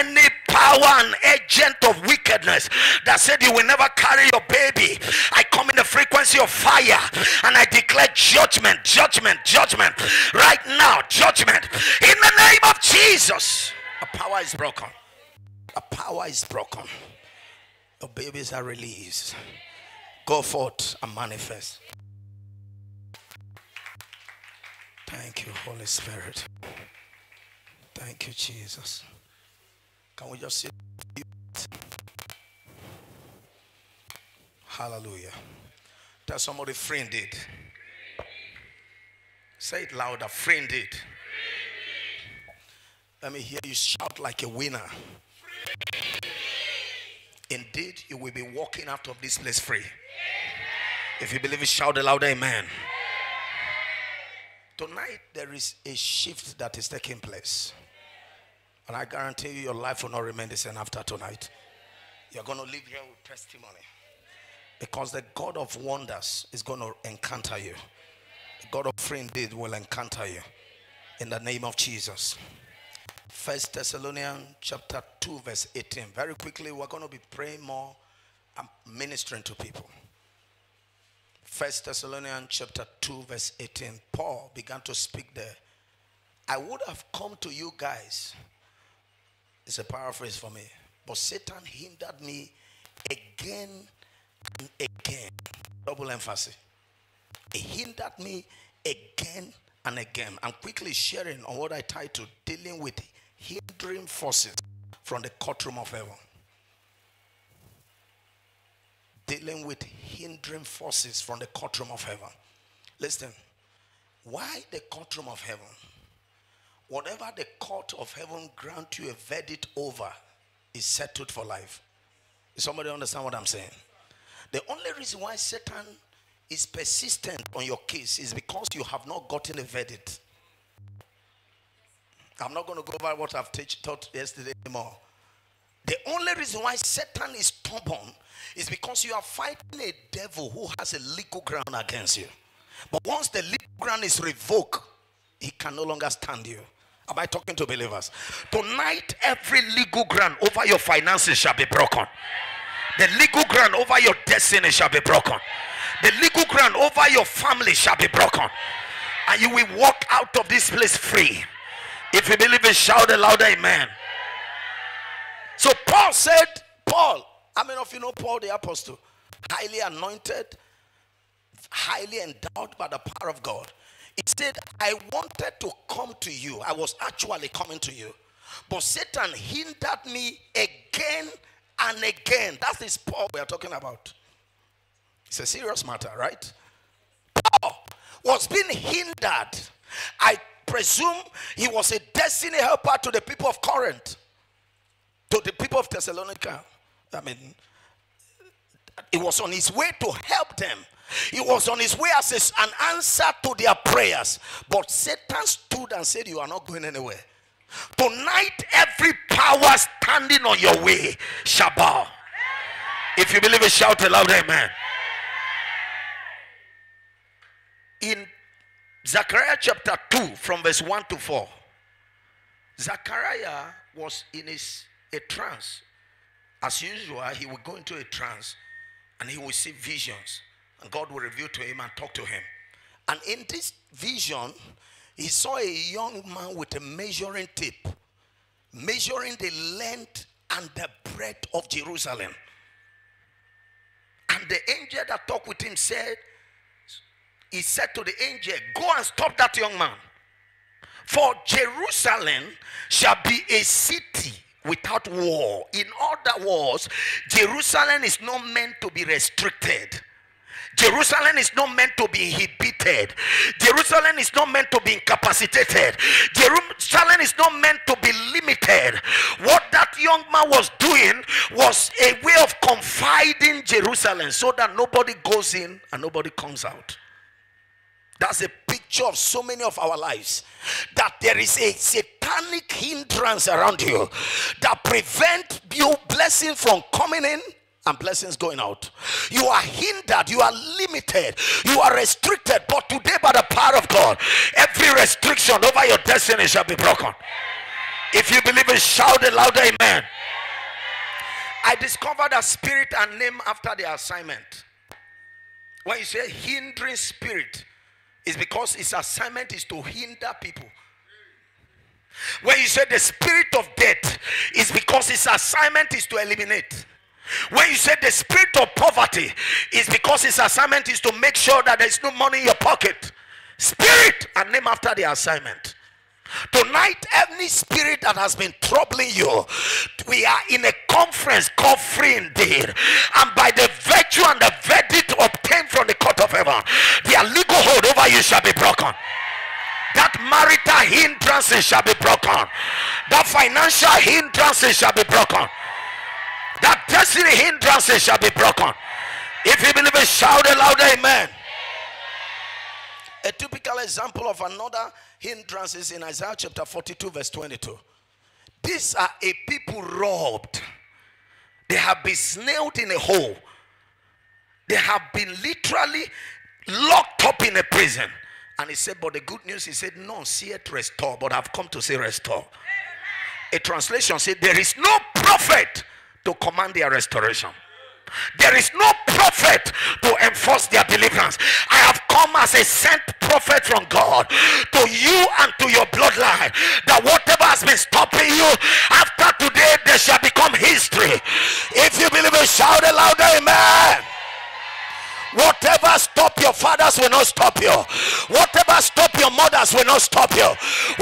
Any power an agent of wickedness that said you will never carry your baby, I come in the frequency of fire and I declare judgment, judgment, judgment right now, judgment in the name of Jesus. A power is broken. A power is broken. Your babies are released. Go forth and manifest. Thank you, Holy Spirit. Thank you, Jesus. Can we just say hallelujah? Tell somebody, free indeed. Say it louder, free indeed. Let me hear you shout like a winner. Indeed, you will be walking out of this place free. If you believe it, shout aloud, amen. Tonight, there is a shift that is taking place. And I guarantee you, your life will not remain the same after tonight. You're going to live here with testimony. Because the God of wonders is going to encounter you. The God of free indeed will encounter you. In the name of Jesus. 1 Thessalonians chapter 2 verse 18. Very quickly, we're going to be praying more and ministering to people. 1 Thessalonians chapter 2 verse 18. Paul began to speak there. I would have come to you guys. It's a paraphrase for me. But Satan hindered me again and again. Double emphasis. He hindered me again and again. I'm quickly sharing on what I titled, dealing with hindering forces from the courtroom of heaven. Dealing with hindering forces from the courtroom of heaven. Listen, why the courtroom of heaven? Whatever the court of heaven grant you a verdict over is settled for life. Does somebody understand what I'm saying? The only reason why Satan is persistent on your case is because you have not gotten a verdict. I'm not going to go over what I've taught yesterday anymore. The only reason why Satan is stubborn is because you are fighting a devil who has a legal ground against you. But once the legal ground is revoked, he can no longer stand you. Am I talking to believers? Tonight, every legal ground over your finances shall be broken. The legal ground over your destiny shall be broken. The legal ground over your family shall be broken. And you will walk out of this place free. If you believe it, shout a louder amen. So Paul said, Paul, how many of you know Paul the apostle? Highly anointed, highly endowed by the power of God. He said, I wanted to come to you. I was actually coming to you. But Satan hindered me again and again. That's this Paul we are talking about. It's a serious matter, right? Paul was being hindered. I presume he was a destiny helper to the people of Corinth. To the people of Thessalonica. I mean, he was on his way to help them. He was on his way as an answer to their prayers. But Satan stood and said, you are not going anywhere. Tonight, every power standing on your way shall bow. If you believe it, shout aloud, amen. In Zechariah chapter 2 from verse 1 to 4. Zechariah was in a trance. As usual, he would go into a trance and he would see visions. And God will reveal to him and talk to him. And in this vision, he saw a young man with a measuring tape, measuring the length and the breadth of Jerusalem. And the angel that talked with him said, he said to the angel, go and stop that young man. For Jerusalem shall be a city without wall. In other words, Jerusalem is not meant to be restricted. Jerusalem is not meant to be inhibited. Jerusalem is not meant to be incapacitated. Jerusalem is not meant to be limited. What that young man was doing was a way of confiding Jerusalem so that nobody goes in and nobody comes out. That's a picture of so many of our lives. That there is a satanic hindrance around you that prevents your blessing from coming in and blessings going out. You are hindered. You are limited. You are restricted. But today, by the power of God, every restriction over your destiny shall be broken. If you believe it, shout a louder amen. I discovered a spirit and name after the assignment. When you say hindering spirit, it's because its assignment is to hinder people. When you say the spirit of death, it's because its assignment is to eliminate. When you say the spirit of poverty, it's because its assignment is to make sure that there's no money in your pocket. Spirit and name after the assignment. Tonight, any spirit that has been troubling you, we are in a conference called Free Indeed, and by the virtue and the verdict obtained from the court of heaven, their legal hold over you shall be broken. That marital hindrance shall be broken. That financial hindrance shall be broken. That destiny hindrance shall be broken. If you believe it, shout a loud amen. A typical example of another hindrance is in Isaiah chapter 42 verse 22. These are a people robbed. They have been snailed in a hole. They have been literally locked up in a prison. And he said, but the good news, he said, none see it restore, but I've come to say restore. A translation said, there is no prophet to command their restoration. There is no prophet to enforce their deliverance. I have come as a sent prophet from God to you and to your bloodline, that whatever has been stopping you, after today they shall become history. If you believe it, shout a loud amen. Whatever stop your fathers will not stop you. Whatever stop your mothers will not stop you.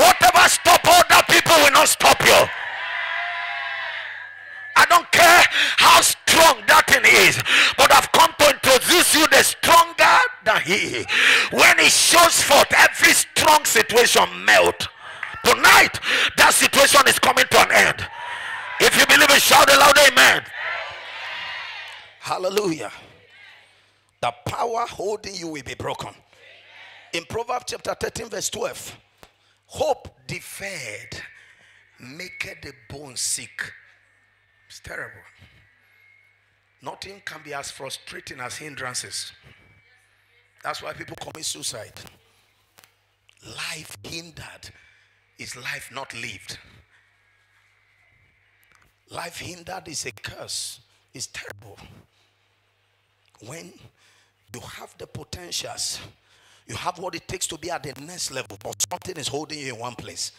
Whatever stop other people will not stop you. I don't care how strong that thing is, but I've come to introduce you the stronger than he. When he shows forth, every strong situation melt. Tonight, that situation is coming to an end. If you believe it, shout a loud amen. Hallelujah. The power holding you will be broken. In Proverbs chapter 13 verse 12, hope deferred maketh the bone sick. It's terrible. Nothing can be as frustrating as hindrances. That's why people commit suicide. Life hindered is life not lived. Life hindered is a curse. It's terrible. When you have the potentials, you have what it takes to be at the next level, but something is holding you in one place.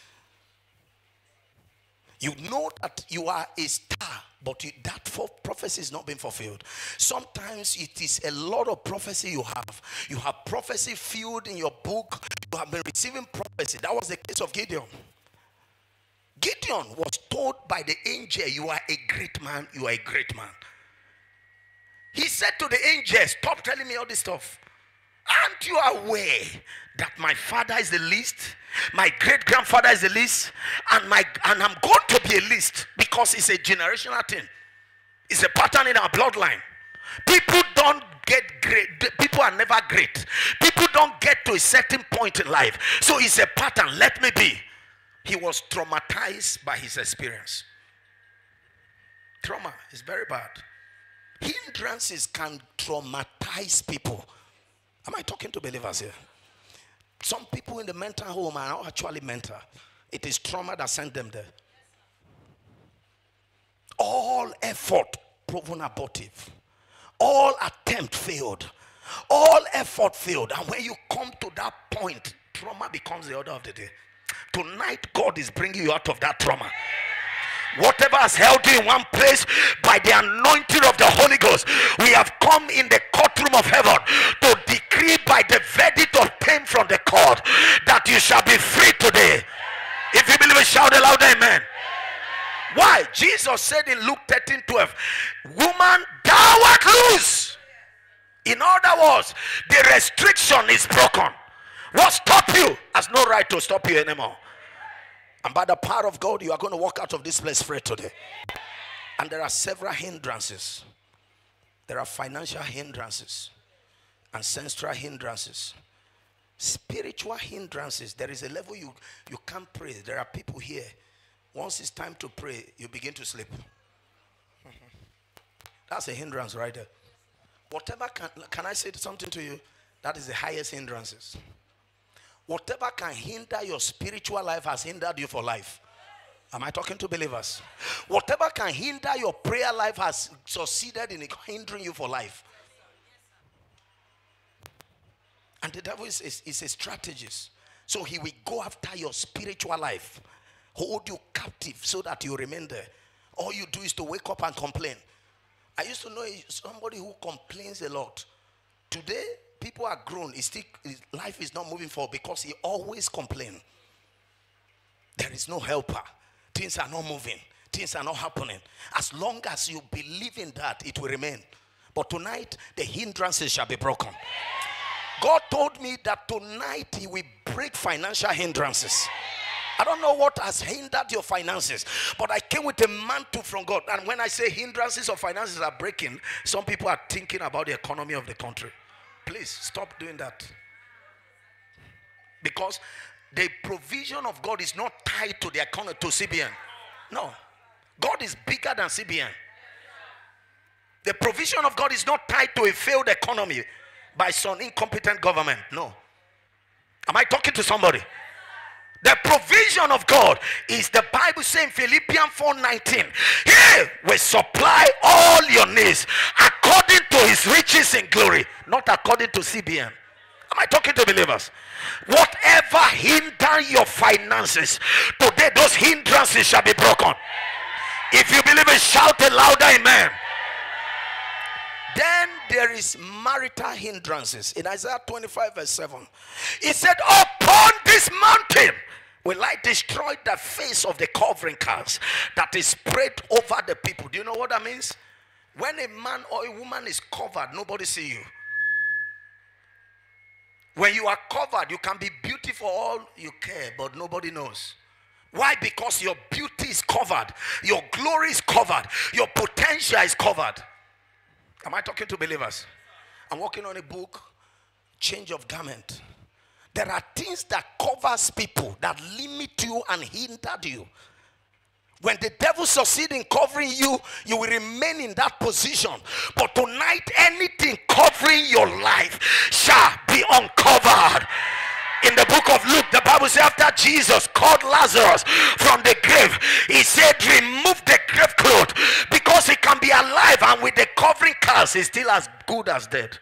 You know that you are a star, but that prophecy is not being fulfilled. Sometimes it is a lot of prophecy you have. You have prophecy filled in your book. You have been receiving prophecy. That was the case of Gideon. Gideon was told by the angel, you are a great man, you are a great man. He said to the angel, stop telling me all this stuff. Aren't you aware that my father is the least, my great grandfather is the least, and I'm going to be a least? Because it's a generational thing. It's a pattern in our bloodline. People don't get great. People are never great. People don't get to a certain point in life. So it's a pattern. Let me be. He was traumatized by his experience. Trauma is very bad. Hindrances can traumatize people. Am I talking to believers here? Some people in the mental home are not actually mental. It is trauma that sent them there. All effort proven abortive. All attempt failed. All effort failed. And when you come to that point, trauma becomes the order of the day. Tonight, God is bringing you out of that trauma. Whatever has held you in one place, by the anointing of the Holy Ghost, we have come in the courtroom of heaven to decree by the verdict obtained from the court that you shall be free today. If you believe it, shout aloud, amen. Why? Jesus said in Luke 13:12, woman, thou art loose. In other words, the restriction is broken. What stopped you has no right to stop you anymore. And by the power of God, you are going to walk out of this place free today. And there are several hindrances. There are financial hindrances, ancestral hindrances, spiritual hindrances. There is a level you can't pray. There are people here. Once it's time to pray, you begin to sleep. That's a hindrance right there. Whatever can I say something to you? That is the highest hindrances. Whatever can hinder your spiritual life has hindered you for life. Am I talking to believers? Whatever can hinder your prayer life has succeeded in hindering you for life. And the devil is a strategist. So he will go after your spiritual life. Hold you captive so that you remain there. All you do is to wake up and complain. I used to know somebody who complains a lot. Today, people are grown. His life is not moving forward because he always complains. There is no helper. Things are not moving. Things are not happening. As long as you believe in that, it will remain. But tonight, the hindrances shall be broken. God told me that tonight he will break financial hindrances. I don't know what has hindered your finances, but I came with a mantle from God. And when I say hindrances of finances are breaking, some people are thinking about the economy of the country. Please stop doing that. Because the provision of God is not tied to the economy, to CBN. No. God is bigger than CBN. The provision of God is not tied to a failed economy by some incompetent government. No. Am I talking to somebody? The provision of God is, the Bible saying, Philippians 4:19. He will supply all your needs according to his riches in glory. Not according to CBN. Am I talking to believers? Whatever hinder your finances, today those hindrances shall be broken. If you believe it, shout a louder amen. Then there is marital hindrances. In Isaiah 25 verse 7. He said, upon this mountain will I destroy the face of the covering cast that is spread over the people. Do you know what that means? When a man or a woman is covered, nobody sees you. When you are covered, you can be beautiful all you care, but nobody knows. Why? Because your beauty is covered. Your glory is covered. Your potential is covered. Am I talking to believers? I'm working on a book, Change of Garment. There are things that covers people, that limit you and hinder you. When the devil succeeds in covering you, you will remain in that position. But tonight, anything covering your life shall be uncovered. In the book of Luke, the Bible says, after Jesus called Lazarus from the grave, he said, remove the grave cloth, because he can be alive, and with the covering cast, he's still as good as dead.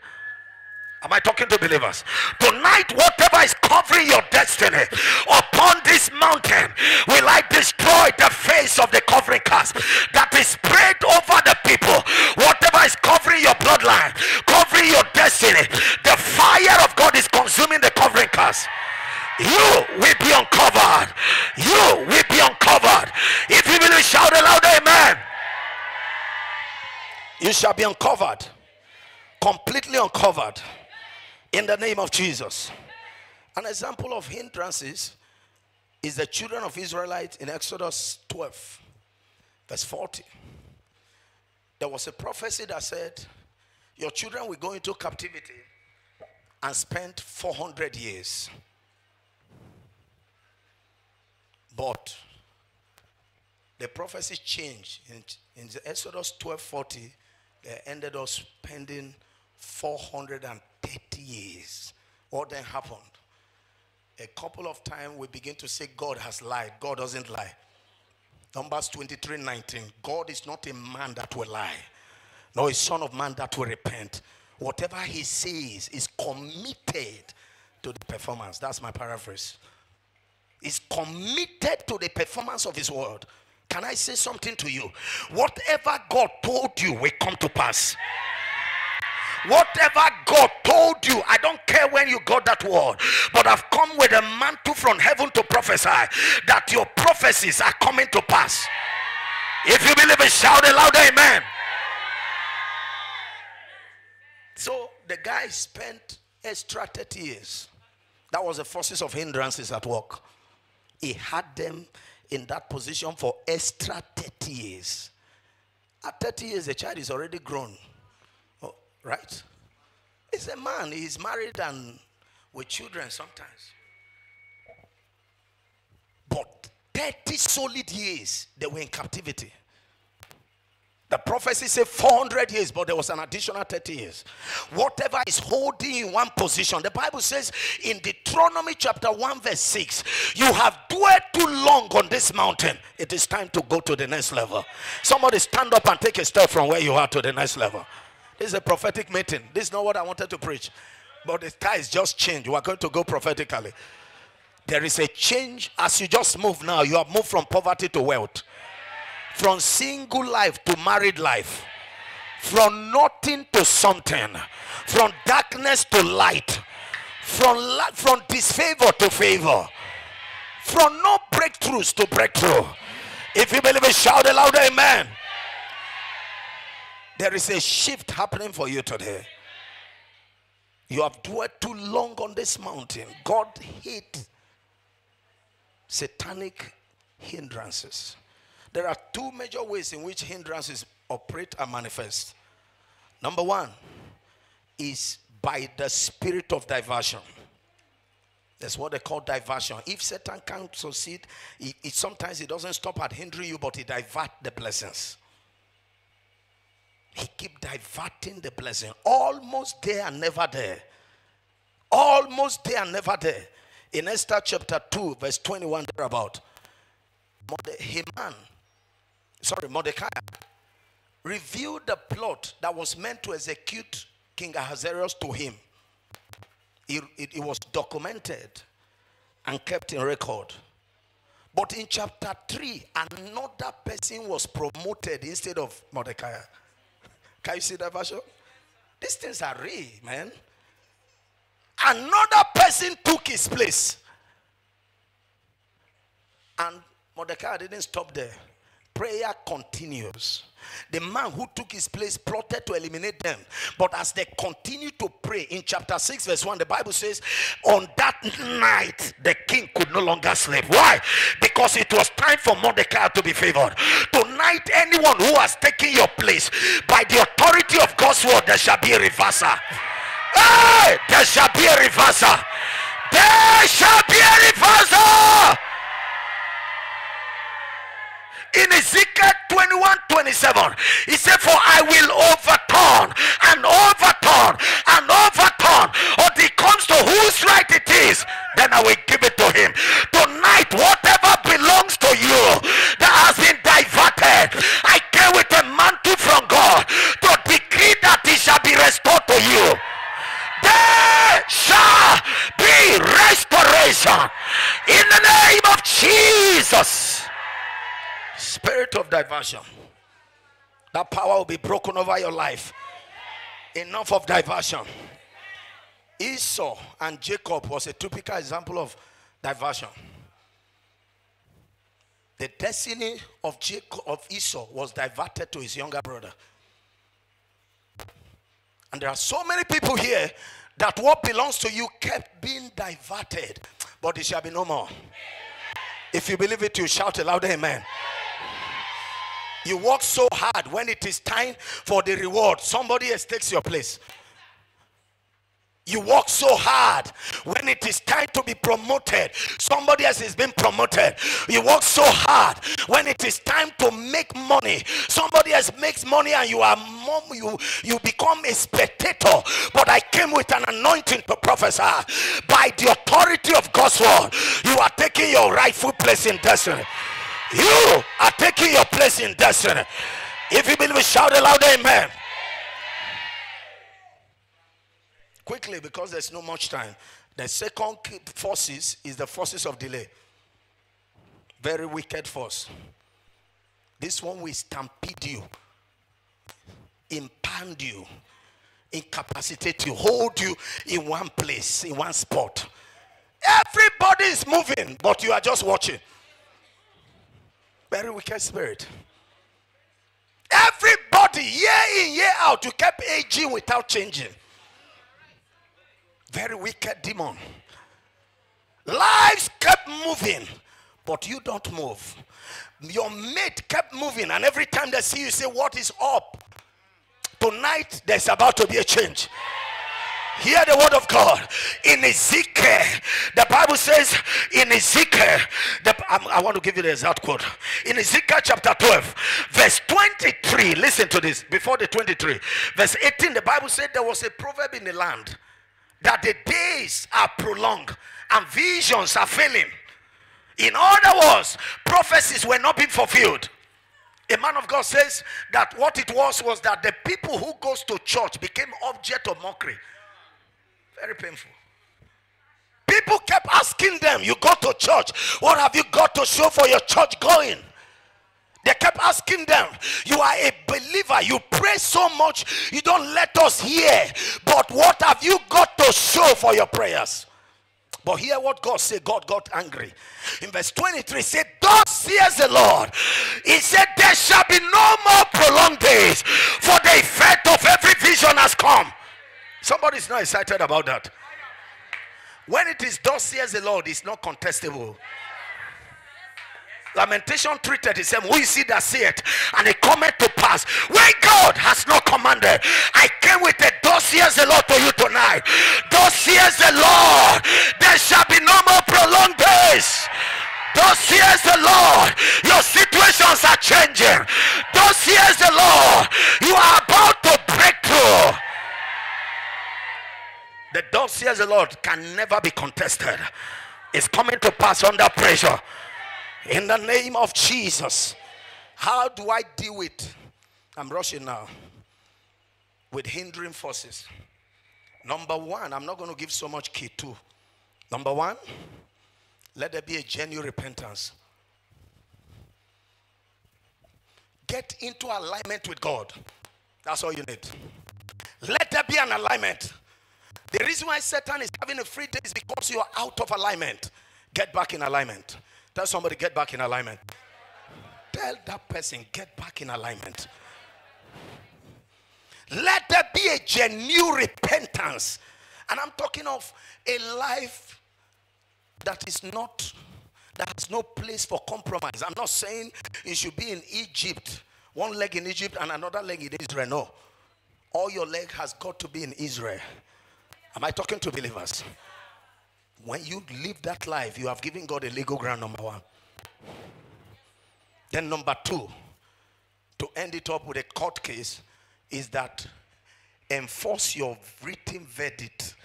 Am I talking to believers? Tonight, whatever is covering your destiny, upon this mountain will I destroy the face of the covering cast that is spread over the people. Whatever is covering your bloodline, covering your destiny, the fire of God is consuming the covering cast. You will be uncovered. You will be uncovered. If you will shout aloud, amen. You shall be uncovered. Completely uncovered. In the name of Jesus. An example of hindrances is the children of Israelites in Exodus 12, verse 40. There was a prophecy that said, your children will go into captivity and spend 400 years. But the prophecy changed. In Exodus 12:40, they ended up spending 430 years. What then happened? A couple of times we begin to say God has lied. God doesn't lie. Numbers 23:19. God is not a man that will lie, nor a son of man that will repent. Whatever he says is committed to the performance. That's my paraphrase. Is committed to the performance of his word. Can I say something to you? Whatever God told you will come to pass. Whatever God told you, I don't care when you got that word, but I've come with a mantle from heaven to prophesy that your prophecies are coming to pass. If you believe it, shout a louder amen. So the guy spent extra 30 years. That was the forces of hindrances at work. He had them in that position for extra 30 years. At 30 years, the child is already grown. Oh, right? He's a man. He's married and with children sometimes. But 30 solid years, they were in captivity. The prophecy said 400 years, but there was an additional 30 years. Whatever is holding in one position, the Bible says in Deuteronomy chapter 1 verse 6, you have done sweat too long on this mountain, it is time to go to the next level. Somebody stand up and take a step from where you are to the next level. This is a prophetic meeting. This is not what I wanted to preach. But the sky is just changed. We are going to go prophetically. There is a change as you just move now. You have moved from poverty to wealth. From single life to married life. From nothing to something. From darkness to light. From disfavor to favor. From no breakthroughs to breakthrough. If you believe it, shout aloud, amen. There is a shift happening for you today. You have dwelt too long on this mountain. God hates satanic hindrances. There are two major ways in which hindrances operate and manifest. Number one is by the spirit of diversion. That's what they call diversion. If Satan can't succeed, sometimes he doesn't stop at hindering you, but he diverts the blessings. He keeps diverting the blessing. Almost there and never there. Almost there and never there. In Esther chapter 2, verse 21, thereabout, Mordecai revealed the plot that was meant to execute King Ahasuerus to him. It was documented and kept in record. But in chapter 3, another person was promoted instead of Mordecai. Can you see that version? These things are real, man. Another person took his place. And Mordecai didn't stop there. Prayer continues. The man who took his place plotted to eliminate them. But as they continued to pray, in chapter 6 verse 1, the Bible says, on that night, the king could no longer sleep. Why? Because it was time for Mordecai to be favored. Tonight, anyone who has taken your place, by the authority of God's word, there shall be a reversal. Hey, there shall be a reversal. There shall be a reversal. In Ezekiel 21:27, he said, for I will overturn and overturn and overturn until it comes to whose right it is, then I will give it to him. Tonight, whatever belongs to you that has been diverted, I came with a mantle from God to decree that it shall be restored to you. There shall be restoration in the name of Jesus. Spirit of diversion. That power will be broken over your life. Enough of diversion. Esau and Jacob was a typical example of diversion. The destiny of Esau was diverted to his younger brother. And there are so many people here that what belongs to you kept being diverted, but it shall be no more. If you believe it, you shout aloud, amen. You work so hard. When it is time for the reward, somebody else takes your place. You work so hard. When it is time to be promoted, somebody else is being promoted. You work so hard. When it is time to make money, somebody else makes money, and you become a spectator. But I came with an anointing to prophesy. By the authority of God's word, you are taking your rightful place in destiny. You are taking your place in destiny. If you believe, shout aloud, amen. Quickly, because there's not much time. The second forces is the forces of delay. Very wicked force. This one will stampede you, impound you, incapacitate you, hold you in one place, in one spot. Everybody is moving, but you are just watching. Very wicked spirit. Everybody, year in, year out, you kept aging without changing. Very wicked demon. Lives kept moving, but you don't move. Your mate kept moving, and every time they see you, say, what is up? Tonight, there's about to be a change. Hear the word of God. In Ezekiel, the Bible says, in Ezekiel, I want to give you the exact quote. In Ezekiel chapter 12, verse 23, listen to this, before the 23. Verse 18, the Bible said there was a proverb in the land that the days are prolonged and visions are failing. In other words, prophecies were not being fulfilled. A man of God says that what it was that the people who goes to church became object of mockery. Very painful. People kept asking them, you go to church, what have you got to show for your church going? They kept asking them, you are a believer, you pray so much, you don't let us hear, but what have you got to show for your prayers? But hear what God said. God got angry. In verse 23, said, thus says the Lord. He said, there shall be no more prolonged days, for the effect of every vision has come. Somebody's not excited about that. When it is thus says the Lord, it's not contestable. Lamentation 3:37, who is he that saith, and it cometh to pass, when God has not commanded? I came with a thus saith the Lord to you tonight. Thus saith the Lord, there shall be no more prolonged days. Thus saith the Lord, your situations are changing. Thus saith the Lord, you are about to break through. The thus saith the Lord can never be contested. It's coming to pass under pressure. In the name of Jesus. How do I deal with, I'm rushing now, with hindering forces? Number one, I'm not going to give so much key to. Number one, let there be a genuine repentance. Get into alignment with God. That's all you need. Let there be an alignment. The reason why Satan is having a free day is because you are out of alignment. Get back in alignment. Tell somebody, get back in alignment. Tell that person, get back in alignment. Let there be a genuine repentance. And I'm talking of a life that is not, that has no place for compromise. I'm not saying you should be in Egypt, one leg in Egypt and another leg in Israel. No. All your leg has got to be in Israel. Am I talking to believers? When you live that life, you have given God a legal ground, number one. Then number two, to end it up with a court case, is that enforce your written verdict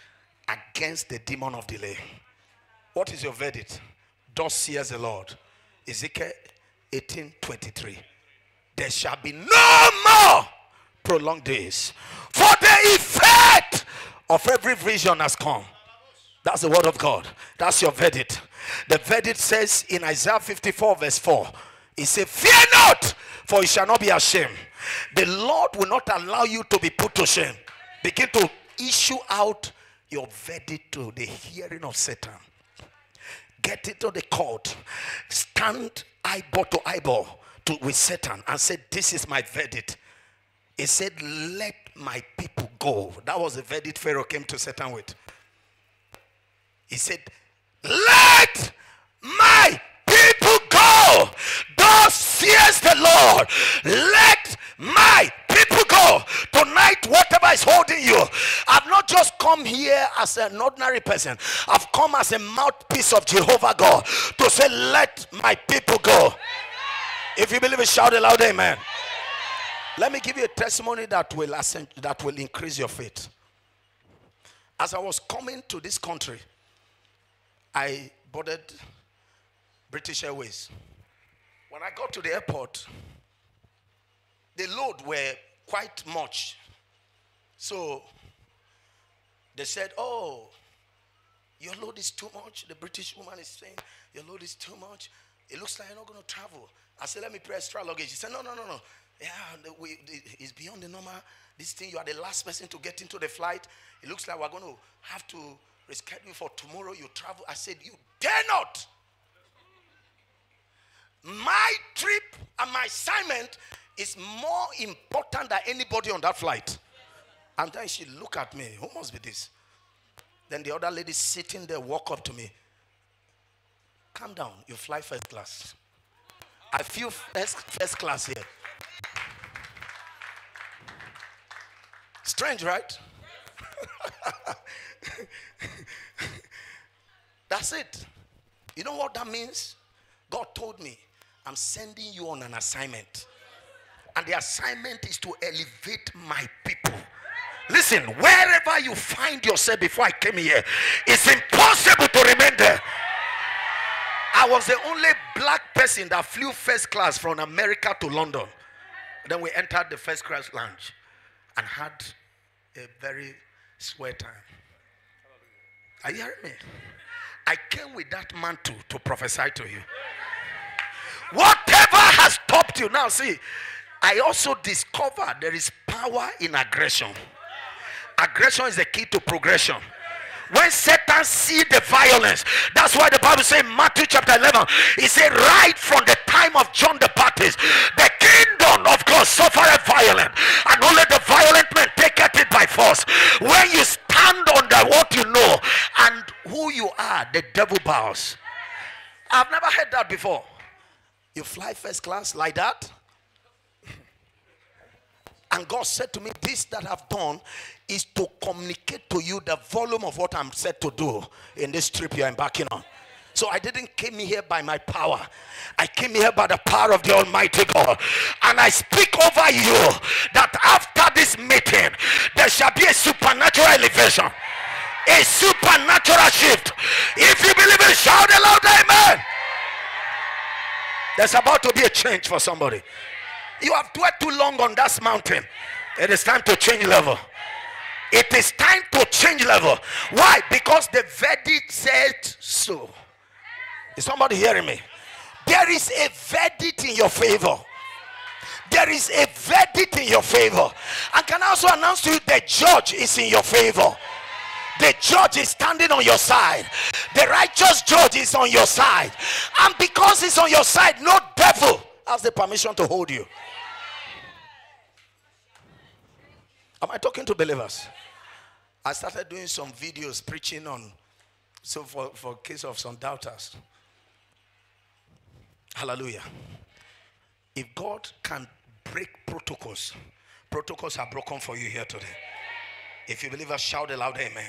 against the demon of delay. What is your verdict? Thus says the Lord. Ezekiel 18:23. There shall be no more prolonged days, for the effect of every vision has come. That's the word of God. That's your verdict. The verdict says in Isaiah 54 verse 4. He said, fear not, for you shall not be ashamed. The Lord will not allow you to be put to shame. Begin to issue out your verdict to the hearing of Satan. Get into the court. Stand eyeball to eyeball with Satan and say, this is my verdict. He said, let my people go. That was the verdict Pharaoh came to Satan with. He said, let my people go. Thus says the Lord. Let my people go. Tonight, whatever is holding you, I've not just come here as an ordinary person. I've come as a mouthpiece of Jehovah God to say, let my people go. Amen. If you believe it, shout aloud, amen. Amen. Let me give you a testimony that will increase your faith. As I was coming to this country, I boarded British Airways. When I got to the airport, the load were quite much. So they said, oh, your load is too much. The British woman is saying, your load is too much. It looks like you're not going to travel. I said, let me pay extra luggage. She said, no. Yeah, it's beyond the normal. This thing, you are the last person to get into the flight. It looks like we're going to have to reschedule for tomorrow. You travel. I said, you dare not. My trip and my assignment is more important than anybody on that flight. And then she looked at me. Who must be this? Then the other lady sitting there walked up to me. Calm down. You fly first class. I feel first class here. Strange, right? That's it. You know what that means? God told me, I'm sending you on an assignment. And the assignment is to elevate my people. Listen, wherever you find yourself before I came here, it's impossible to remain there. I was the only black person that flew first class from America to London. Then we entered the first class lounge and had a very sweet time. Are you hearing me? I came with that mantle to prophesy to you. Whatever has stopped you now, see, I also discovered there is power in aggression. Aggression is the key to progression. When Satan sees the violence, that's why the Bible says in Matthew chapter 11, it said right from the time of John the Baptist, the kingdom of God suffered violent, and only the violent man taketh it by force. When you stand on the what you know and who you are, the devil bows. I've never heard that before. You fly first class like that? And God said to me, this that I've done is to communicate to you the volume of what I'm set to do in this trip you're embarking on. So I didn't come here by my power. I came here by the power of the Almighty God. And I speak over you that after this meeting, there shall be a supernatural elevation. A supernatural shift. If you believe it, shout a loud amen. There's about to be a change for somebody. You have dwelt too long on that mountain. It is time to change level. It is time to change level. Why? Because the verdict said so. Is somebody hearing me? There is a verdict in your favor. There is a verdict in your favor. I can also announce to you the judge is in your favor. The judge is standing on your side. The righteous judge is on your side. And because he's on your side, no devil has the permission to hold you. Am I talking to believers? I started doing some videos preaching on, so for case of some doubters. Hallelujah. If God can break protocols, protocols are broken for you here today. If you believe us, shout a loud amen.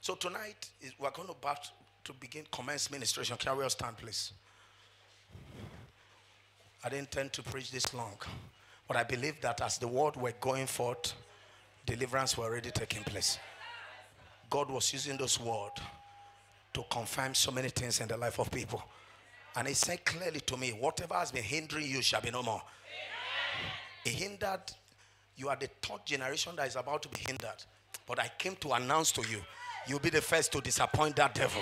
So tonight, we're going to begin commence ministration. Can we all stand, please? I didn't intend to preach this long. But I believe that as the word were going forth, deliverance were already taking place. God was using this word to confirm so many things in the life of people. And he said clearly to me, whatever has been hindering you shall be no more. He hindered, you are the third generation that is about to be hindered. But I came to announce to you, you'll be the first to disappoint that devil.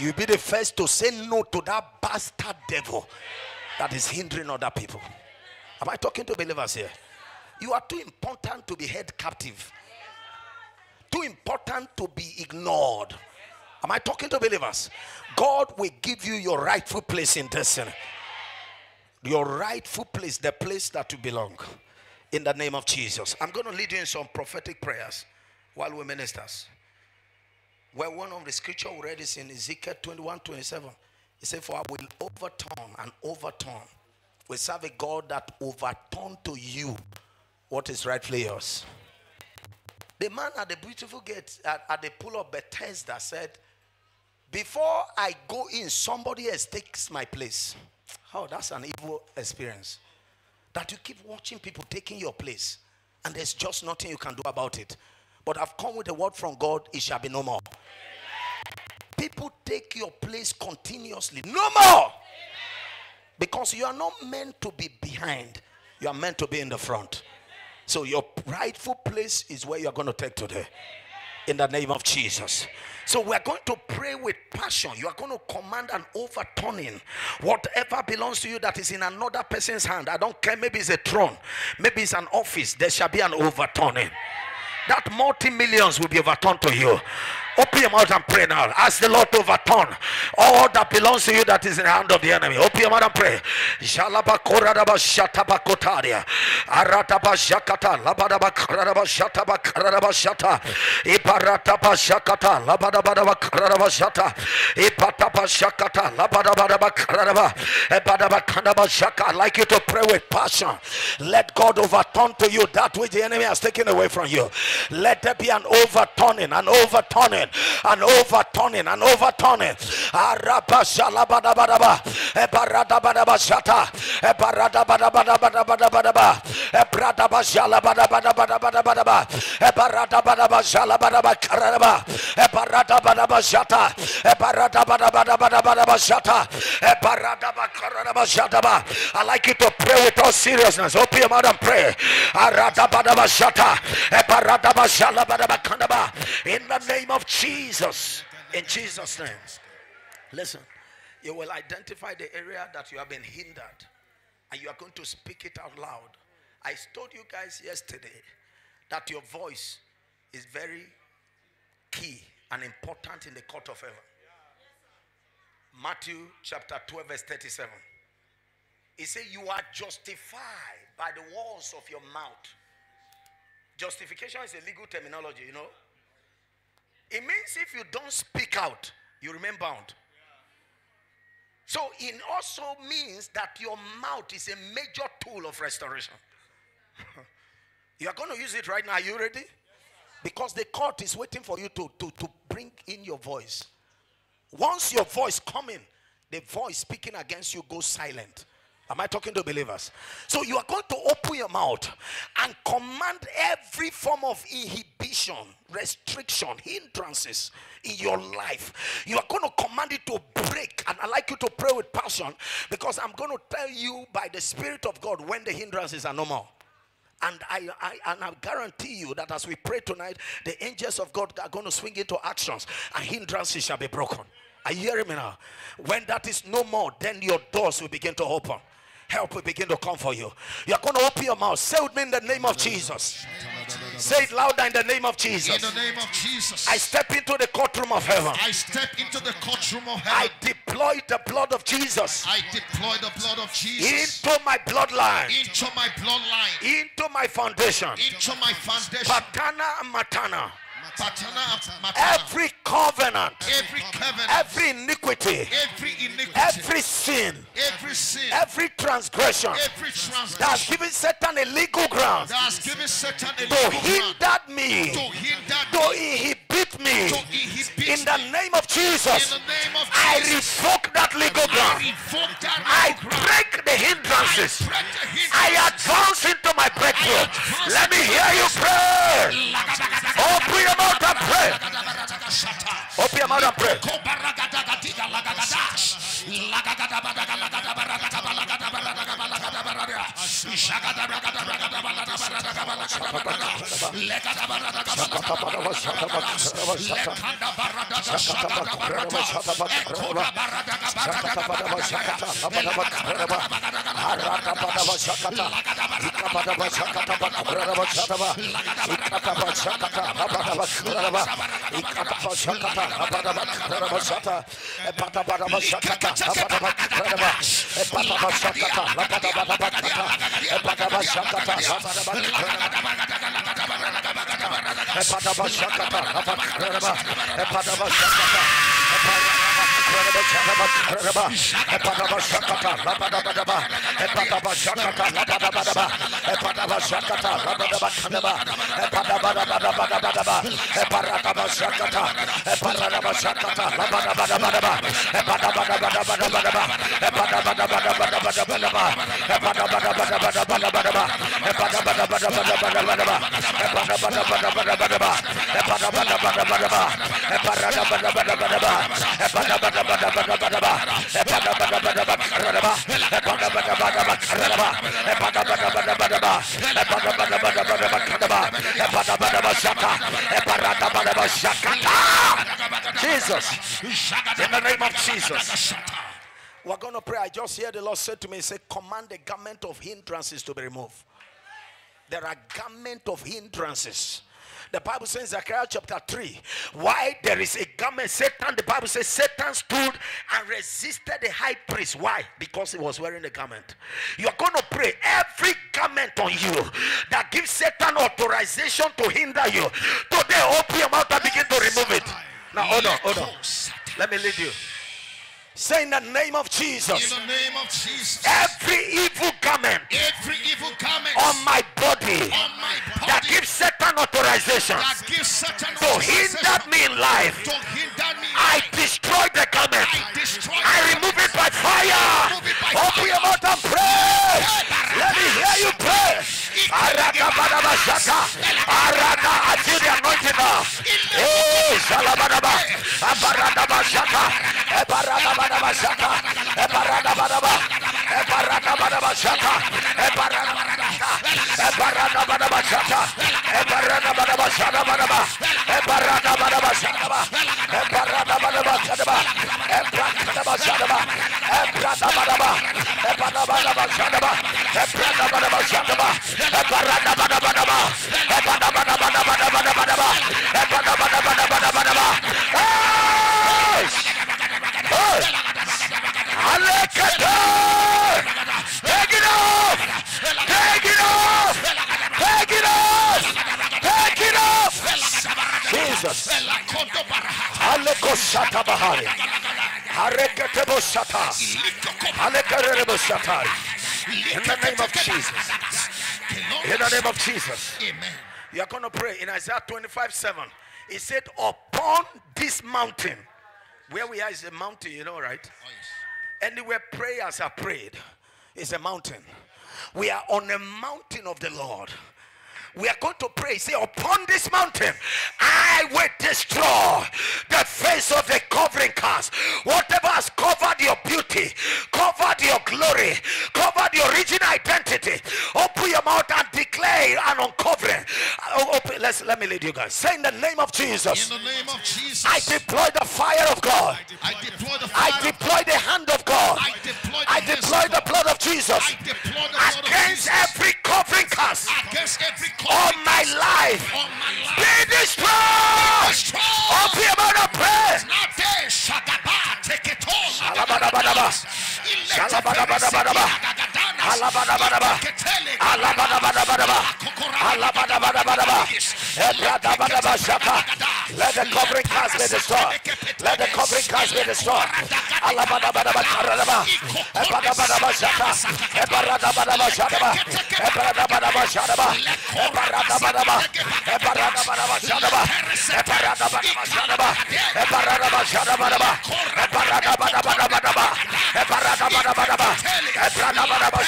You'll be the first to say no to that bastard devil that is hindering other people. Am I talking to believers here? You are too important to be held captive. Too important to be ignored. Am I talking to believers? God will give you your rightful place in destiny. Your rightful place, the place that you belong. In the name of Jesus. I'm going to lead you in some prophetic prayers while we minister. Where one of the scripture we read is in Ezekiel 21:27. It said, for I will overturn and overturn. We serve a God that overturned to you what is rightfully yours. The man at the beautiful gate at the pool of Bethesda said, before I go in, somebody else takes my place. Oh, that's an evil experience. That you keep watching people taking your place. And there's just nothing you can do about it. But I've come with a word from God, it shall be no more. People take your place continuously. No more! Because you are not meant to be behind. You are meant to be in the front. So your rightful place is where you are going to take today. In the name of Jesus. So we are going to pray with passion. You are going to command an overturning. Whatever belongs to you that is in another person's hand. I don't care. Maybe it's a throne. Maybe it's an office. There shall be an overturning. That multi-millions will be overturned to you. Open your mouth and pray now. Ask the Lord to overturn all that belongs to you that is in the hand of the enemy. Open your mouth and pray. I'd like you to pray with passion. Let God overturn to you that which the enemy has taken away from you. Let there be an overturning, an overturning, an overturning, an overturning, I like you to pray with all seriousness. Open your mouth and pray. In the name of Jesus. In Jesus' name. Listen, you will identify the area that you have been hindered, and you are going to speak it out loud. I told you guys yesterday that your voice is very key and important in the court of heaven. Matthew chapter 12 verse 37. He said you are justified by the words of your mouth. Justification is a legal terminology, you know. It means if you don't speak out, you remain bound. So it also means that your mouth is a major tool of restoration. You are going to use it right now. Are you ready? Yes, because the court is waiting for you to bring in your voice. Once your voice comes in, the voice speaking against you goes silent. Am I talking to believers? So you are going to open your mouth and command every form of inhibition, restriction, hindrances in your life. You are going to command it to break. And I like you to pray with passion, because I'm going to tell you by the Spirit of God when the hindrances are no more. And I guarantee you that as we pray tonight, the angels of God are going to swing into actions, and hindrances shall be broken. Are you hearing me now? When that is no more, then your doors will begin to open. Help will begin to come for you. You are going to open your mouth. Say it in the name of Jesus. Say it louder in the name of Jesus. In the name of Jesus. I step into the courtroom of heaven. I step into the courtroom of heaven. I deploy the blood of Jesus. I deploy the blood of Jesus. Into my bloodline. Into my bloodline. Into my foundation. Into my foundation. Patana and matana. Every covenant, every iniquity, every sin, every transgression that has given Satan a legal ground to hinder me, to inhibit me, in the name of Jesus, I revoke that legal ground. I break the hindrances. I advance into my breakthrough. Let me hear you pray. Open your mouth and pray. Open your mouth and pray. Jesus, in the name of Jesus, we're going to pray. I just hear the Lord say to me, he said, command the garment of hindrances to be removed. There are garment of hindrances. The Bible says in Zechariah chapter 3, why there is a garment, Satan, the Bible says Satan stood and resisted the high priest. Why? Because he was wearing a garment. You are going to pray, every garment on you that gives Satan authorization to hinder you, today open your mouth and begin to remove it. Now hold on, hold on. Let me lead you. Say in the name of Jesus. In the name of Jesus. Every evil garment on my body that gives Satan authorization to hinder me in life, I destroy the garment. I remove it by fire. Open your mouth and pray. Let me hear you pray. Araka Badabashaka. Araka until the anointed. Oh, Salabadaba. Abaradabashaka. Eparadabadabashaka. Eparadabadaba. Eparadabadabashaka. Eparadabadabashaka. Eparadabadabashaka. In the name of Jesus. In the name of Jesus. Amen. You are going to pray in Isaiah 25:7. It said, upon this mountain. Where we are is a mountain, you know, right? Oh, yes. Anywhere prayers are prayed is a mountain. We are on a mountain of the Lord. We are going to pray. Say, upon this mountain, I will destroy the face of the covering cast. Whatever has covered your beauty, covered your glory, covered your original identity. Open your mouth and declare an uncovering. Open, let me lead you guys. Say, in the name of Jesus. In the name of Jesus. I deploy the fire of God. I deploy the hand of God. I deploy the blood of Jesus. Against every covering cast. Against every all my life, be destroyed. Open your mouth and pray. Let the covering cast be destroyed. Let the covering cast be destroyed.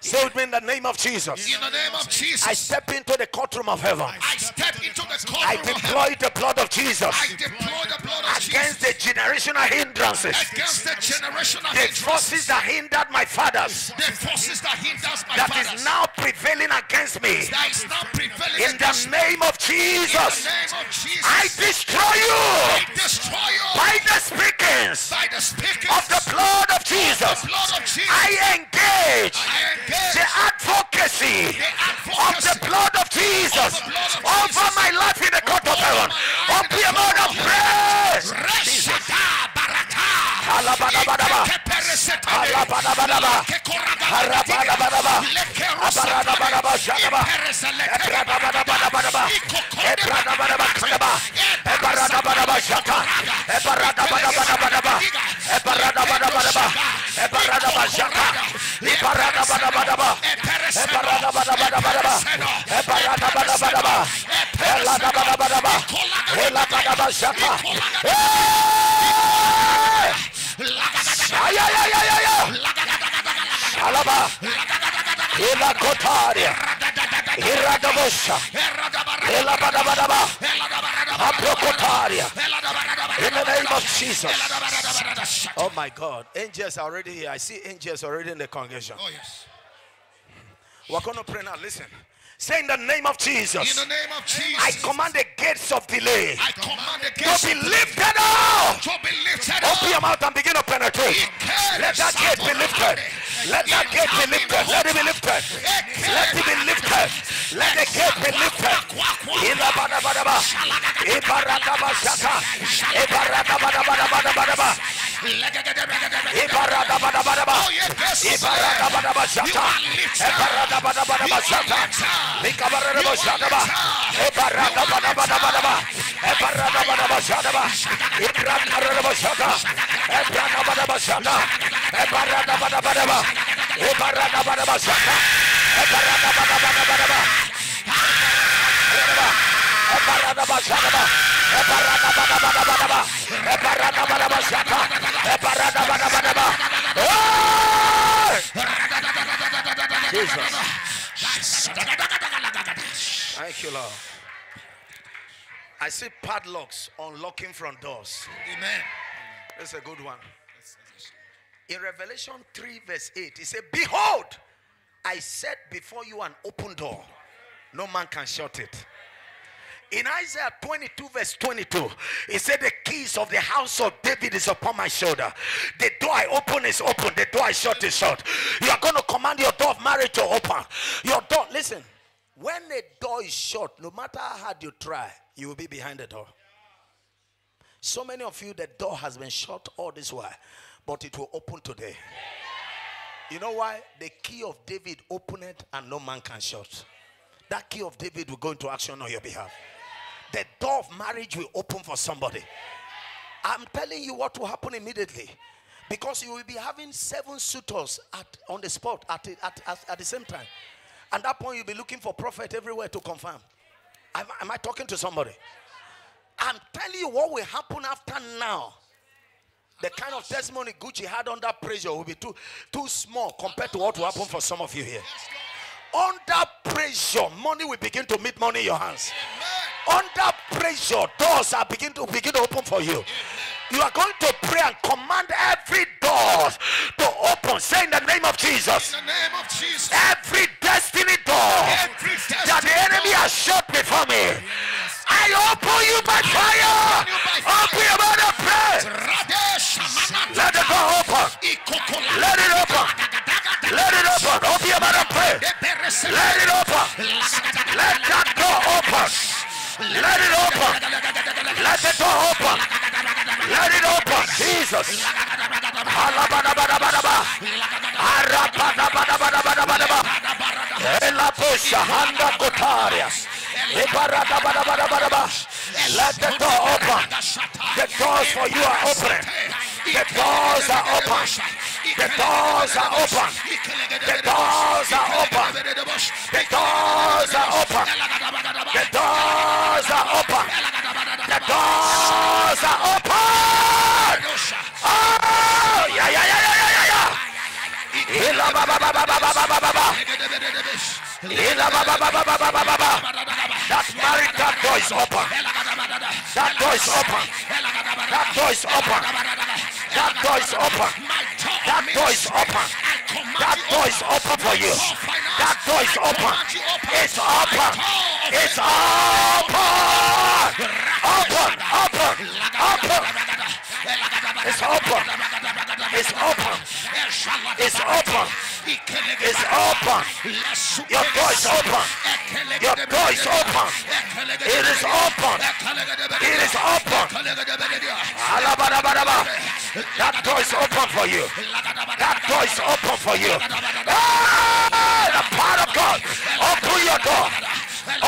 Say with me, in the name of Jesus. In the name of Jesus. I step into the courtroom of heaven. I step into the courtroom. I deploy the blood of Jesus. I deploy the blood of Jesus. Against the generational hindrances. Against the generational hindrances. The forces that hindered my fathers. The forces that hindered my fathers. That is now prevailing against me. That is now prevailing against me. In the name of Jesus. I destroy you. I destroy you. By the speakings. By the speakings. Of the blood of Jesus. I engage the advocacy of the blood of Jesus over my life in the court of heaven. Open your mouth and pray. In the name of Jesus. Oh my God, angels are already here. I see angels already in the congregation. Oh yes. We're going to pray now. Listen. Say, in the name of Jesus. In the name of Jesus. I command the gates of delay. I command the gates to be lifted up. Open your mouth and begin to penetrate. Let that gate be lifted. Let that gate be lifted. Let it be lifted. Let it be lifted. Let the gate be lifted. Ibarata badaba. Ibarata badaba. Jesus. Thank you, Lord. I see padlocks unlocking front doors. Amen. That's a good one. In Revelation 3 verse 8, it said, behold, I set before you an open door. No man can shut it. In Isaiah 22 verse 22, it said the keys of the house of David is upon my shoulder. The door I open is open. The door I shut is shut. You are going to command your door of marriage to open. Your door, listen, when a door is shut, no matter how hard you try, you will be behind the door. So many of you, the door has been shut all this while, but it will open today. You know why? The key of David opened and no man can shut. That key of David will go into action on your behalf. The door of marriage will open for somebody. I'm telling you what will happen immediately. Because you will be having 7 suitors on the spot at the same time. At that point, you'll be looking for prophet everywhere to confirm. Am I talking to somebody? I'm telling you what will happen after now. The kind of testimony Gucci had under pressure will be too small compared to what will happen for some of you here. Under pressure, money will begin to meet money in your hands. Under pressure, doors are begin to open for you. You are going to pray and command every door to open. Say in the name of Jesus. In the name of Jesus. Every destiny door that the enemy has shut before me, I open you by fire. Open your mouth and pray. Let the door open. Let it open. Let it open. Open your mouth and pray. Let it open. Let that door open. Let it open. Let the door open. Let it open. Jesus. Let the door open. The doors for you are open. The doors are open. The doors are open. The doors are open. The doors are open. The doors are open. The doors are open. Oh, yeah, yeah, yeah, yeah, yeah. That married, that door is open. That door is open. That door is open. That door is open. That door is open. That door is open for you. That door is open. It's open. It's open. Open. Open. Open. It's open. It's open. It's open. It's open. Your door is open. Your door is open. It is open. It is open. That door is open for you. That door is open for you. Oh, the power of God. Open your door.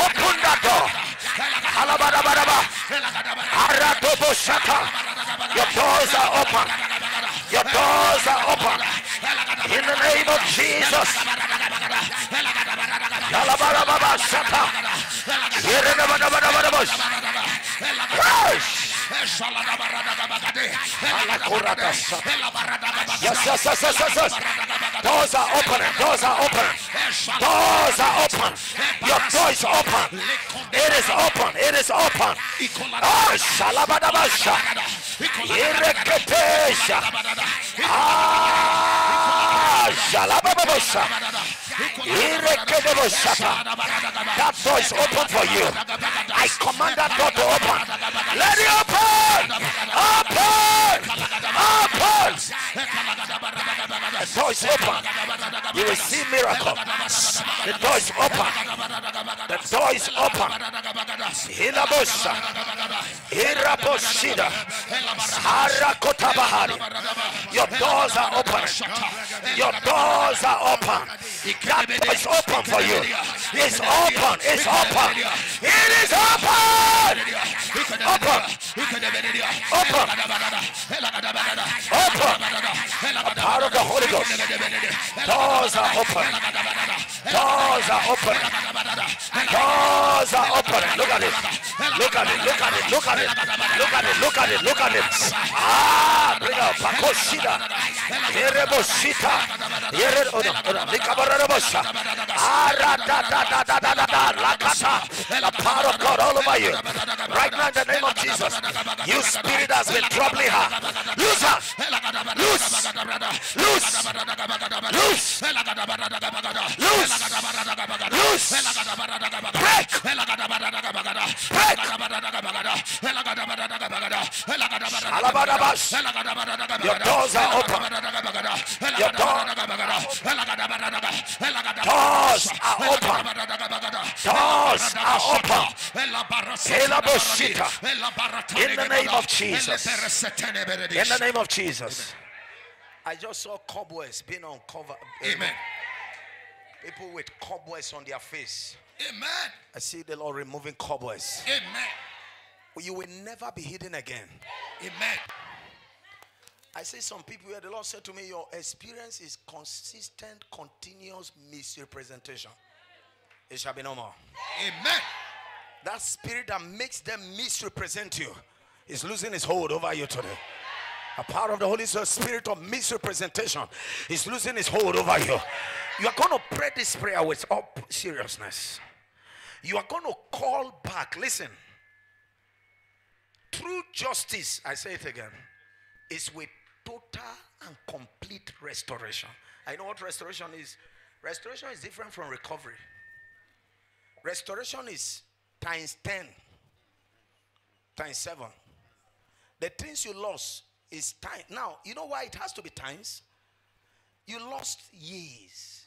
Open that door. Your doors are open. Your doors are open. In the name of Jesus. Yes. Doors are open. Doors are open. Doors are open. Your door is open. It is open. It is open. Oh, Shalabadabasha. Irekatesha. Ah, Shalababasha. That door is open for you. I command that door to open. Let it open. Open. Open. The door is open. You will see miracle. The door is open. The door is open. Your doors are open. Your doors are open. That door is open for you. It's open. It's open. It is open. Open. Open. Open. The power of the Holy Ghost. Doors are open. Doors are open. Doors are open. Look at it. Look at it. Look at it. Look at it. Look at it. Look at it. Look at it. Ah, bring up Pakoshida. Yerebosita. Yere Nikabarabosha. Ah, the power of God all over you. Right now in the name of Jesus. You spirit has been troubling her. Loose her. Loose. Loose. Loose. Loose. Break. Your doors are open. Your doors are open. Doors are open. In the name of Jesus. In the name of Jesus. I just saw cobwebs being uncovered. Amen. People with cobwebs on their face. Amen. I see the Lord removing cobwebs. Amen. You will never be hidden again. Amen. I see some people where the Lord said to me, your experience is consistent, continuous misrepresentation. It shall be no more. Amen. That spirit that makes them misrepresent you is losing its hold over you today. A power of the Holy Spirit of misrepresentation is losing its hold over you. You are going to pray this prayer with all seriousness. You are going to call back. Listen. True justice, I say it again, is with total and complete restoration. I know what restoration is. Restoration is different from recovery. Restoration is times 10, times 7. The things you lost is time. Now, you know why it has to be times? You lost years.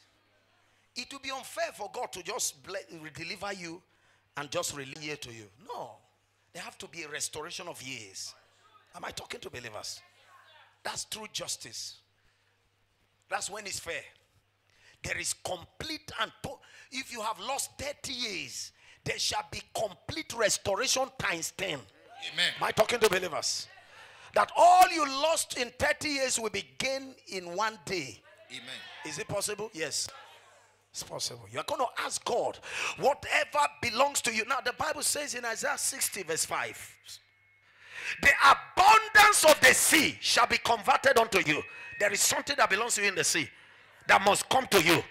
It would be unfair for God to just deliver you and just relay to you. No. There have to be a restoration of years. Am I talking to believers? That's true justice. That's when it's fair. There is complete and total. If you have lost 30 years, there shall be complete restoration times 10. Amen. Am I talking to believers? That all you lost in 30 years will be gained in one day. Amen. Is it possible? Yes. It's possible. You are going to ask God whatever belongs to you. Now the Bible says in Isaiah 60 verse 5. The abundance of the sea shall be converted unto you. There is something that belongs to you in the sea that must come to you.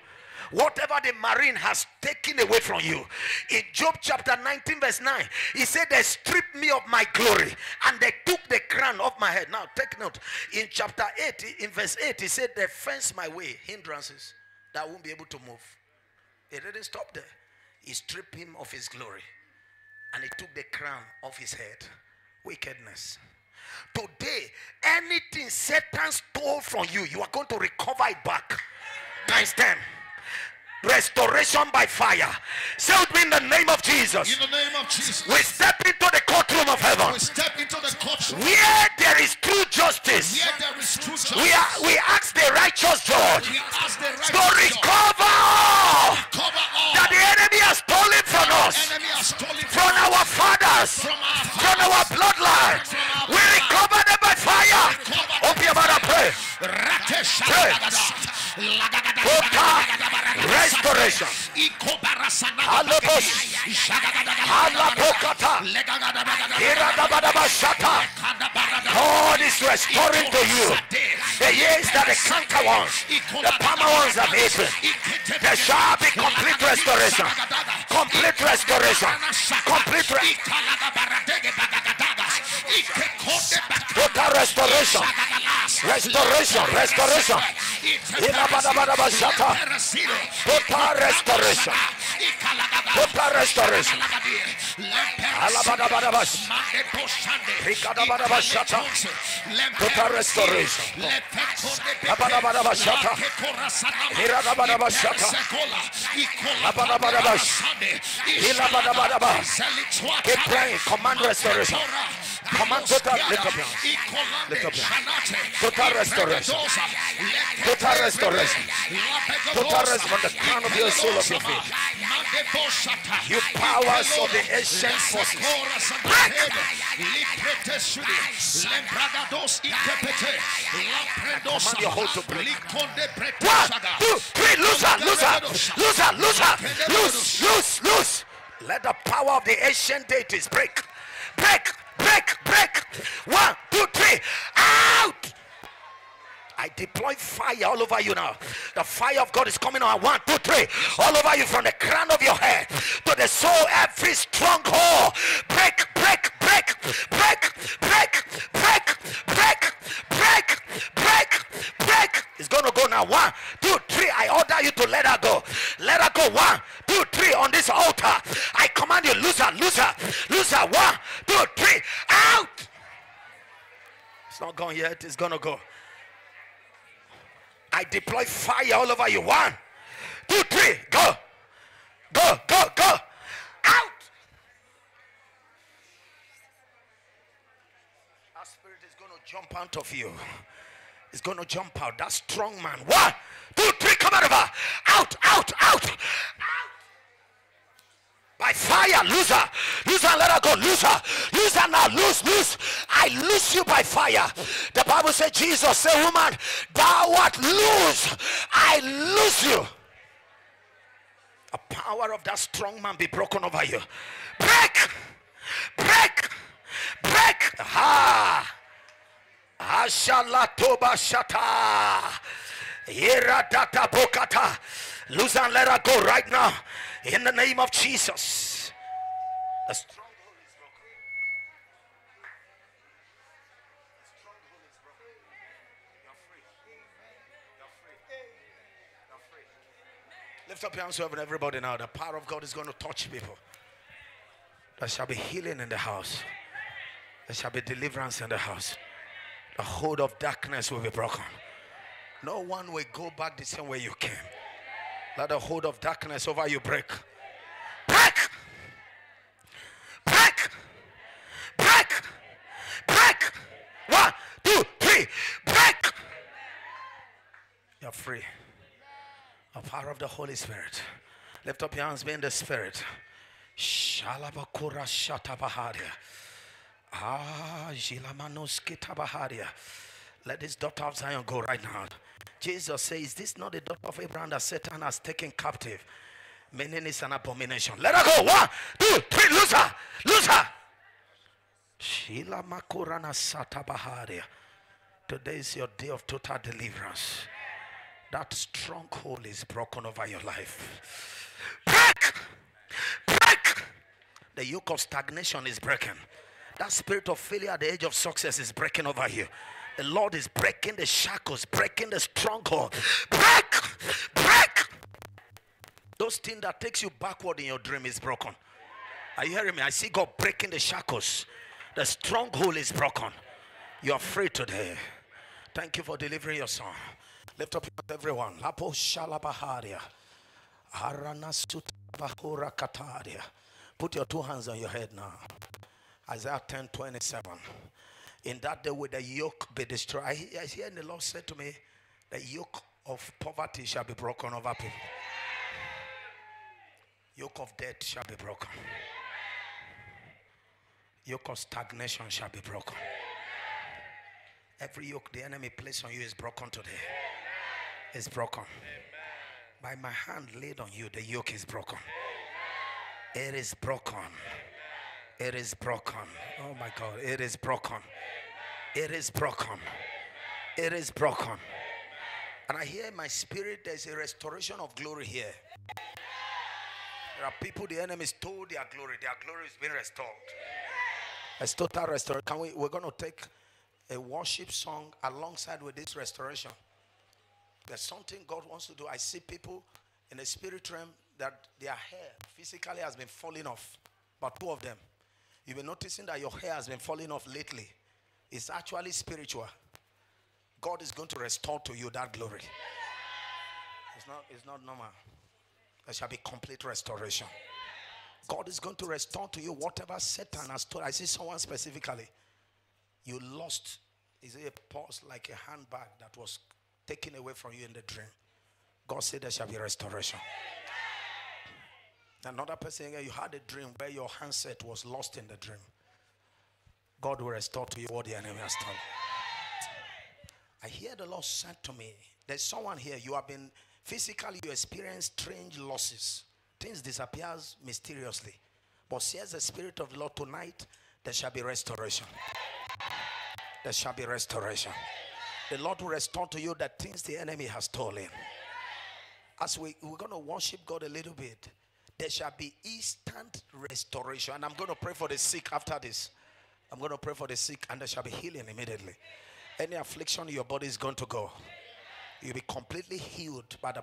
Whatever the marine has taken away from you. In Job chapter 19 verse 9. He said they stripped me of my glory. And they took the crown off my head. Now take note. In chapter 8 in verse 8 he said they fenced my way. Hindrances. I won't be able to move. It didn't stop there. He stripped him of his glory. And he took the crown off his head. Wickedness. Today, anything Satan stole from you, you are going to recover it back. Times 10. Restoration by fire. Say it in the name of Jesus. In the name of Jesus. We step into the courtroom of heaven. We step into the courtroom. Where there is true justice. Where there is true justice. We ask the righteous judge. We ask the righteous to recover all. Recover all. That the enemy has stolen from us. From our fathers. From our bloodline. We recover them by fire. Open your mouth and pray. Restoration. Alabos. Alabokata. Iradabadabashata. God is restoring to you the years that the canker ones, the palmer ones have eaten. There shall be complete restoration. Complete restoration. Complete total restoration. Restoration. Restoration. Total restoration. Total restoration. Total restoration. Keep praying. Command restoration. Command total recovery. Total restoration. Total restoration. Total restoration from the crown of your soul of your feet. You powers of the ancient forces. Command your hold to break. 1, 2, 3, loose her, loose her, loose her, loose her, loose, loose, loose. Let the power of the ancient deities break. Break, break, break. 1, 2, 3. Out. I deploy fire all over you now. The fire of God is coming on. 1, 2, 3. All over you from the crown of your head to the soul, every stronghold. Break, break, break, break, break, break, break, break, break, break. It's going to go now. 1, 2, 3. I order you to let her go. Let her go. 1, 2, 3 on this altar. I command you, loose her, loose her, loose her. 1, 2, 3. Out. It's not gone yet. It's going to go. I deploy fire all over you. 1, 2, 3, go, go, go, go, out. Our spirit is going to jump out of you. It's going to jump out. That strong man. 1, 2, 3, come out of her. Out, out, out, out. By fire, loose her. Loose her, let her go. Loose her. Loose her now. Loose, loose. I loose you by fire. The Bible said, Jesus said, woman, thou art loose. I loose you. The power of that strong man be broken over you. Break. Break. Break. Ha. Ashalatoba shata. Yeradata bokata. Loose and let her go right now. In the name of Jesus. The stronghold is broken. The stronghold is broken. You're free. You're free. You're free. Lift up your hands to heaven, everybody now. The power of God is going to touch people. There shall be healing in the house. There shall be deliverance in the house. The hold of darkness will be broken. No one will go back the same way you came. Let the hold of darkness over you break. Break! Break! Break! Break! 1, 2, 3. Break! You're free. The power of the Holy Spirit. Lift up your hands, be in the Spirit. Shalabakura shatabaharia. Ah, Jilamanuski tabaharia. Let this daughter of Zion go right now. Jesus says, is this not the daughter of Abraham that Satan has taken captive? Meaning it's an abomination. Let her go. 1, 2, 3. Loose her. Loose her. Shila makurana satabaharia. Today is your day of total deliverance. That stronghold is broken over your life. Break. Break. The yoke of stagnation is breaken. That spirit of failure at the age of success is breaking over you. The Lord is breaking the shackles, breaking the stronghold. Break! Break! Those things that takes you backward in your dream is broken. Are you hearing me? I see God breaking the shackles. The stronghold is broken. You are free today. Thank you for delivering your son. Lift up everyone. Lapo shalabaharia. Aranasutabahura kataria. Put your two hands on your head now. Isaiah 10:27. In that day will the yoke be destroyed. I hear the Lord said to me, the yoke of poverty shall be broken over people. Yoke of death shall be broken. Yoke of stagnation shall be broken. Every yoke the enemy placed on you is broken today. It's broken. By my hand laid on you, the yoke is broken. It is broken. It is broken. Oh my God. It is broken. It is broken. It is broken. And I hear in my spirit there's a restoration of glory here. There are people the enemy stole their glory. Their glory is being restored. It's total restoration. Can we're going to take a worship song alongside with this restoration. There's something God wants to do. I see people in the spirit realm that their hair physically has been falling off. But 2 of them. You've been noticing that your hair has been falling off lately. It's actually spiritual. God is going to restore to you that glory. It's not normal. There shall be complete restoration. God is going to restore to you whatever Satan has stolen. I see someone specifically. You lost is a purse like a handbag that was taken away from you in the dream. God said there shall be restoration. Another person, you had a dream where your handset was lost in the dream. God will restore to you what the enemy has done. I hear the Lord said to me, there's someone here, you have been physically, you experience strange losses. Things disappear mysteriously. But says the Spirit of the Lord, tonight there shall be restoration. There shall be restoration. The Lord will restore to you the things the enemy has stolen. As we're going to worship God a little bit, there shall be instant restoration. And I'm going to pray for the sick after this. I'm going to pray for the sick, and there shall be healing immediately. Any affliction in your body is going to go. You'll be completely healed by the...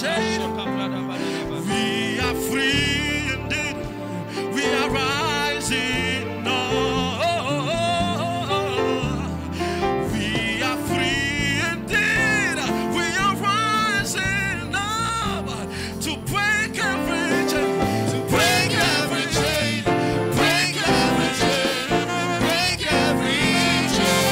say we are free indeed. We are rising up. We are free indeed. We are rising up to break every chain. To break every chain. Break every chain. Break every chain.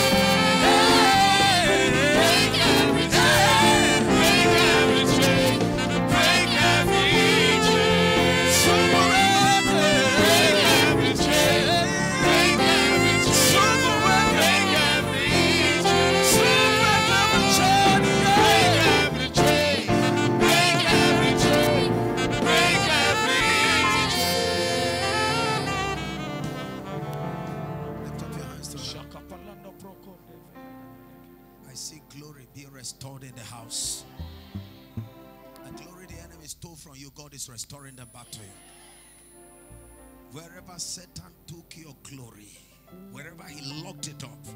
Break every chain. Break every chain. Break every chain. Break every chain. Break every chain. Break every chain. Break every chain. Break every chain. Break every chain. Lift up your hands to God. I see glory being restored in the house. The glory the enemy stole from you, God is restoring them back to you. Wherever Satan took your glory, wherever he locked it up,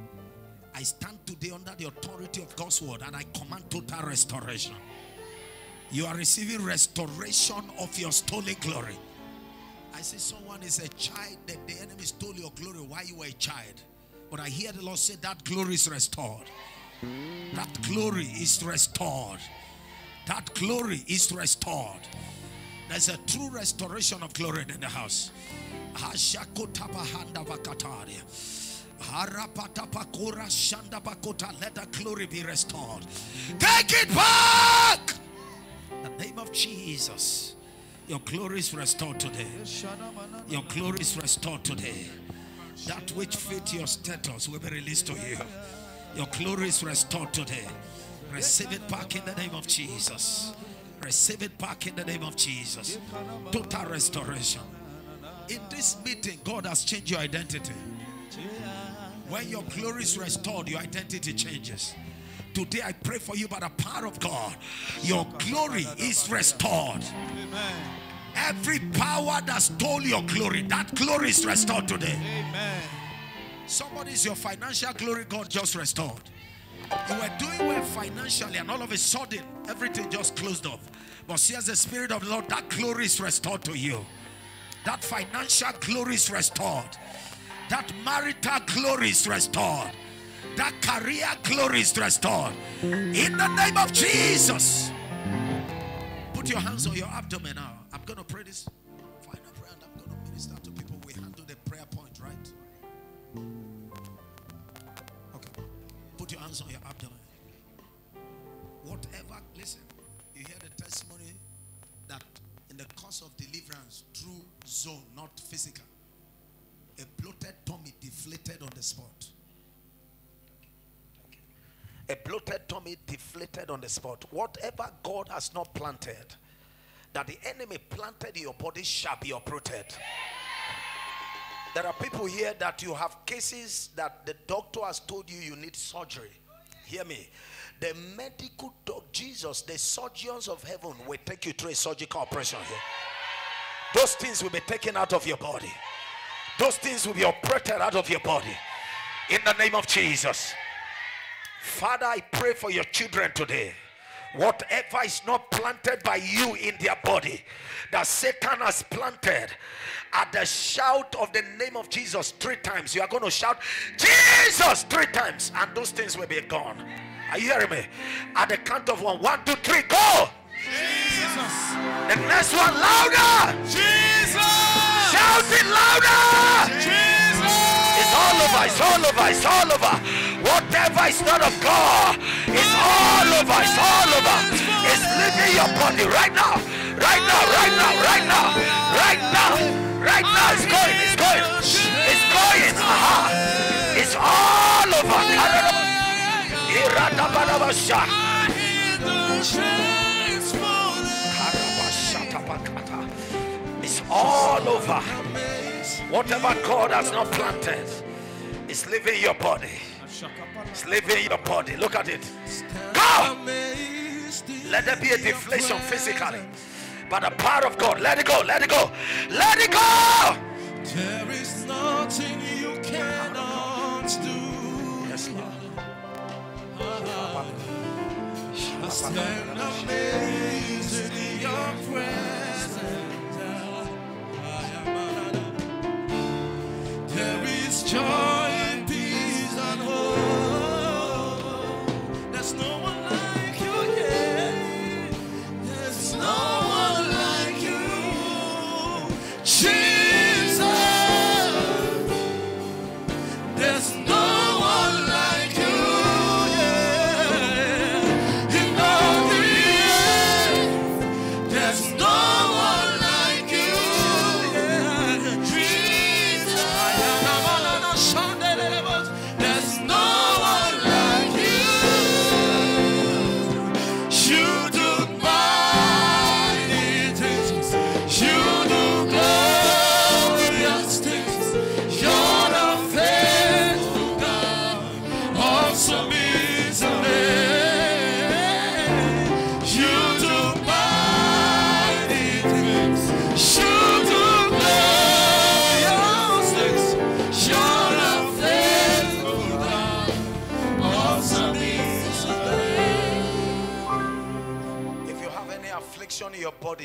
I stand today under the authority of God's word and I command total restoration. You are receiving restoration of your stolen glory. I see someone is a child that the enemy stole your glory while you were a child. But I hear the Lord say that glory is restored. That glory is restored. That glory is restored. There's a true restoration of glory in the house. Let that glory be restored. Take it back. In the name of Jesus. Your glory is restored today. Your glory is restored today. That which fit your status will be released to you. Your glory is restored today. Receive it back in the name of Jesus. Receive it back in the name of Jesus. Total restoration. In this meeting, God has changed your identity. When your glory is restored, your identity changes. Today I pray for you by the power of God. Your glory is restored. Every power that stole your glory, that glory is restored today. Amen. Somebody's your financial glory, God just restored. You were doing well financially and all of a sudden, everything just closed up. But see, as the Spirit of the Lord, that glory is restored to you. That financial glory is restored. That marital glory is restored. That career glory is restored. In the name of Jesus. Put your hands on your abdomen now. I'm going to pray this final prayer and I'm going to minister to people. We handle the prayer point, right? Okay. Put your hands on your abdomen. Whatever, listen, you hear the testimony that in the course of deliverance through zone, not physical, a bloated tummy deflated on the spot. A bloated tummy deflated on the spot. Whatever God has not planted, that the enemy planted in your body shall be uprooted. There are people here that you have cases that the doctor has told you you need surgery. Hear me. The medical doctor, Jesus, the surgeons of heaven will take you through a surgical operation here. Those things will be taken out of your body. Those things will be operated out of your body. In the name of Jesus. Father, I pray for your children today. Whatever is not planted by you in their body, that Satan has planted, at the shout of the name of Jesus 3 times, you are going to shout Jesus 3 times and those things will be gone. Are you hearing me? At the count of 1, 1, 2, 3, go. Jesus. The next one louder. Jesus. Shout it louder. Jesus. It's all over. It's all over. It's all over. Whatever is not of God, it's all over, it's all over. It's leaving your body right now, right now, right now, right now, right now, right now. It's going, it's going, it's going. Aha. It's all over. It's all over. Whatever God has not planted, it's leaving your body. It's leaving your body. Look at it. Go. Let there be a deflation physically. By the power of God. Let it go. Let it go. Let it go. There is nothing you cannot do. Yes, Lord.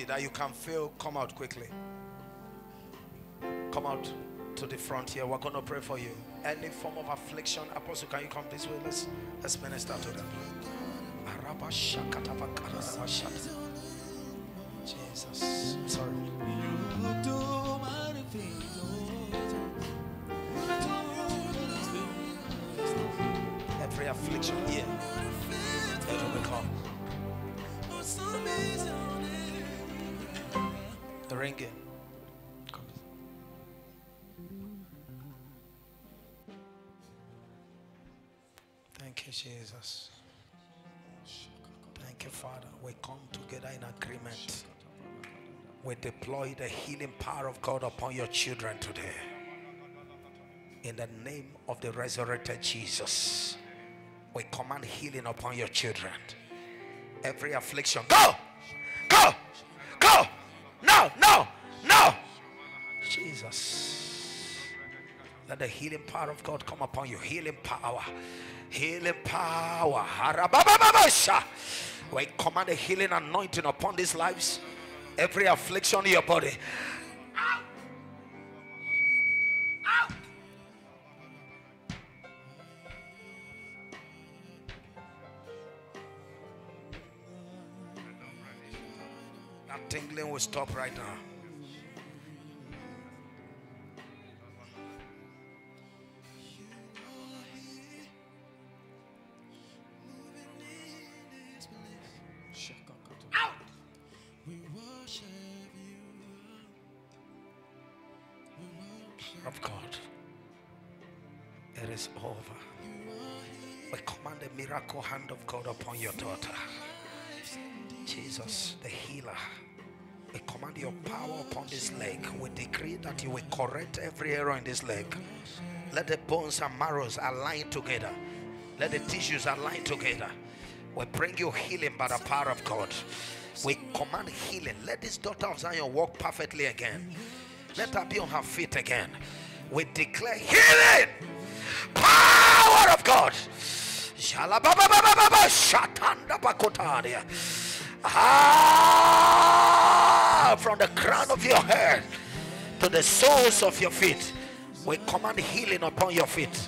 That you can feel, come out quickly. Come out to the front here. We're going to pray for you. Any form of affliction, Apostle, can you come this way? Let's minister to them. Jesus. Sorry. You do many things. Every affliction here, it will become. The ring in. Thank you, Jesus. Thank you, Father. We come together in agreement. We deploy the healing power of God upon your children today. In the name of the resurrected Jesus, we command healing upon your children. Every affliction, go! Go! Go! No, no, no. Jesus. Let the healing power of God come upon you. Healing power. Healing power. We command a healing anointing upon these lives. Every affliction in your body. Out. Out. Tingling will stop right now. Out. Of God, it is over. We command the miracle hand of God upon your daughter. Jesus, the healer. We command your power upon this leg. We decree that you will correct every error in this leg. Let the bones and marrows align together. Let the tissues align together. We bring you healing by the power of God. We command healing. Let this daughter of Zion walk perfectly again. Let her be on her feet again. We declare healing. Power of God. From the crown of your head to the soles of your feet, we command healing upon your feet.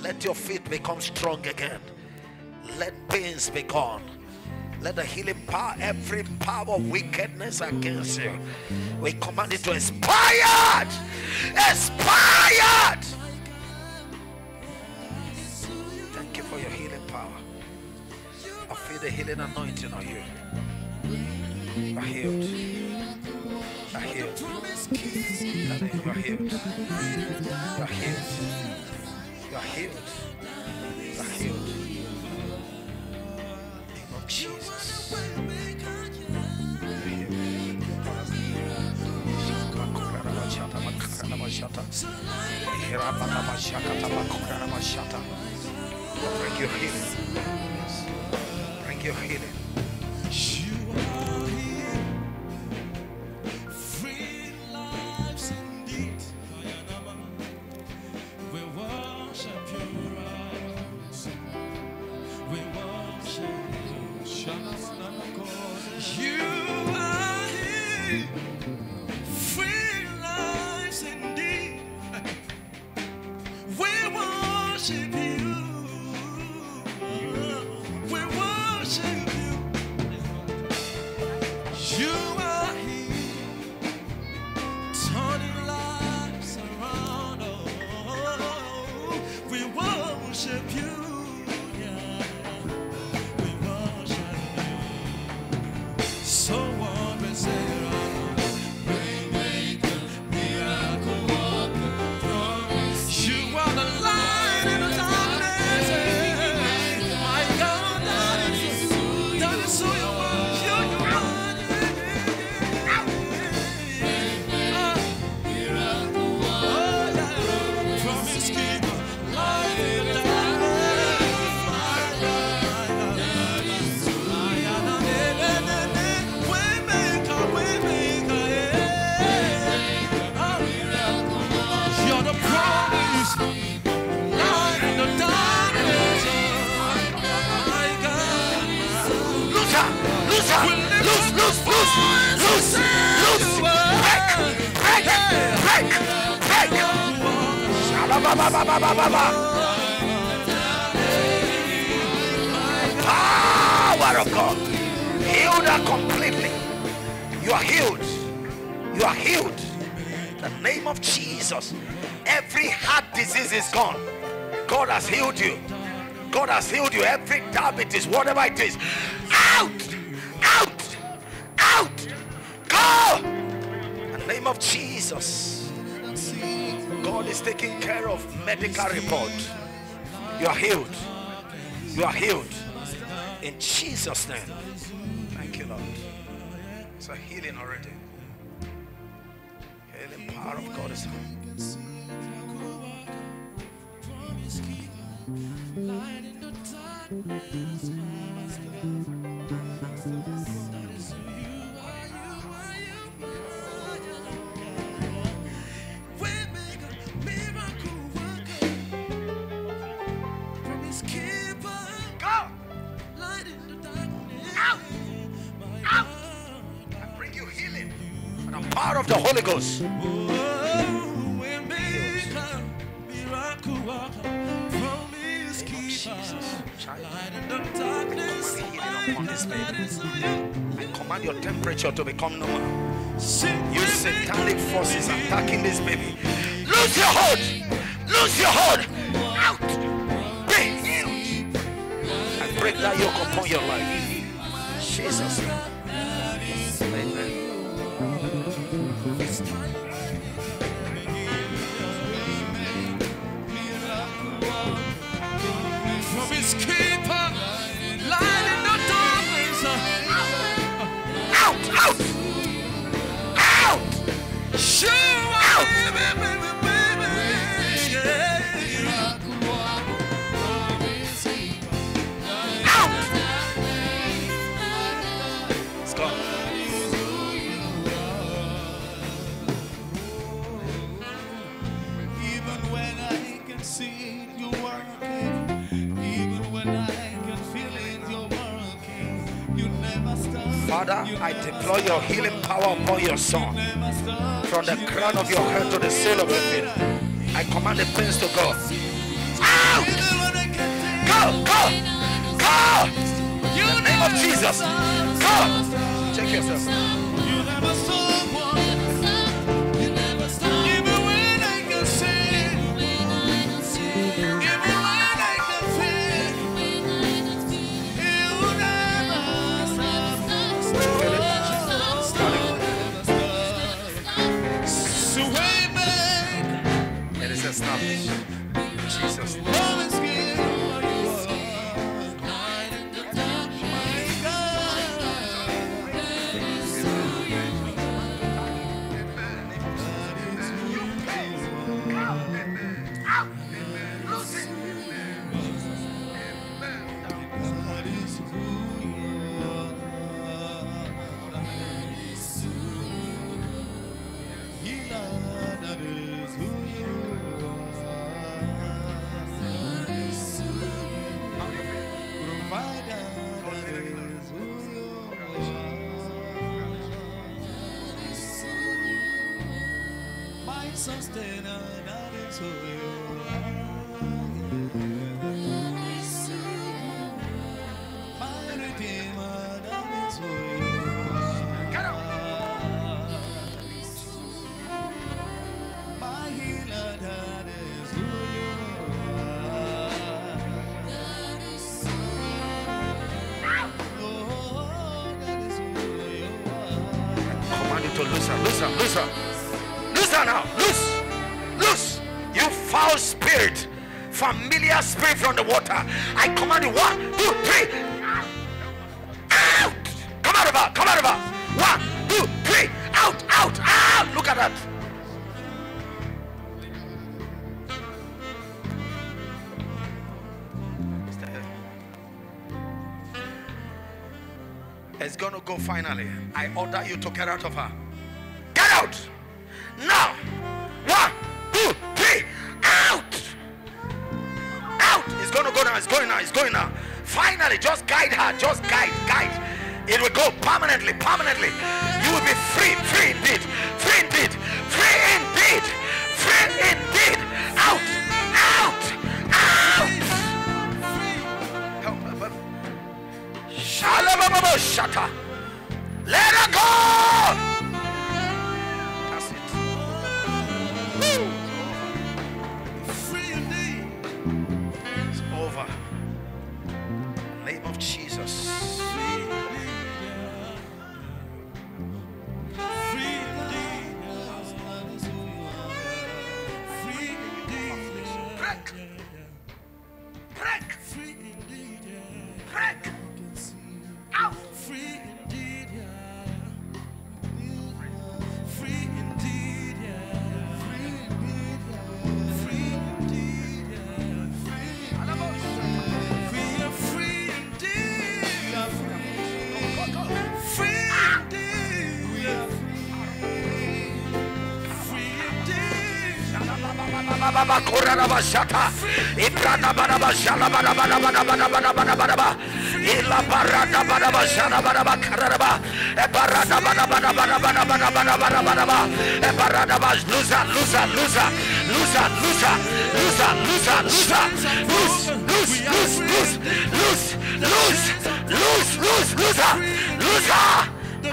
Let your feet become strong again. Let pains be gone. Let the healing power, every power of wickedness against you, we command it to expire. Expired. Thank you for your healing power. I feel the healing anointing on you. You are healed. You are healed. You are healed. You are healed. You are healed. You are healed. Name of Jesus. Bring your healing. Bring your healing. We worship you. You are here, free lives indeed. We worship you. We worship you. You are here, turning lives around. Oh, we worship you. Power of God, heal her completely. You are healed. You are healed. In the name of Jesus. Every heart disease is gone. God has healed you. God has healed you. Every diabetes, whatever it is, out, out, out. Go. In the name of Jesus. God is taking care of medical report. You are healed. You are healed. In Jesus' name. Thank you, Lord. It's a healing already. Healing power of God is here. Power of the Holy Ghost. I command your temperature to become normal. You satanic forces attacking this baby. Lose your hold. Lose your hold. Out. Be healed. I break that yoke upon your life. Jesus. Amen. From his keeper, light in the darkness. Out, out, out, shoot out, baby, baby, yeah. Out. It's gone. Father, I deploy your healing power upon your son. From the crown of your head to the sole of your feet, I command the pains to go. Out! Go! Go! Go! In the name of Jesus. Go! Check yourself. You never saw one. You never saw one. Even when I can see. Even when I can feel. You never saw. It is a snap. Jesus. Spirit from the water, I command you, 1, 2, 3, out, come out of her, 1, 2, 3, out, out, out, look at that, it's gonna go finally. I order you to get out of her, get out, now, 1, 2, 3, out. It's going to go now. It's going now. It's going now. Finally, just guide her. Just guide. Guide. It will go permanently. Permanently. You will be free. Free indeed. Free indeed. Free indeed. Free indeed. Out. Out. Out. Shalababa shata. Let her go. That's it. Woo. Name of Jesus. Break. Break. Break. Out. Free indeed. Free indeed.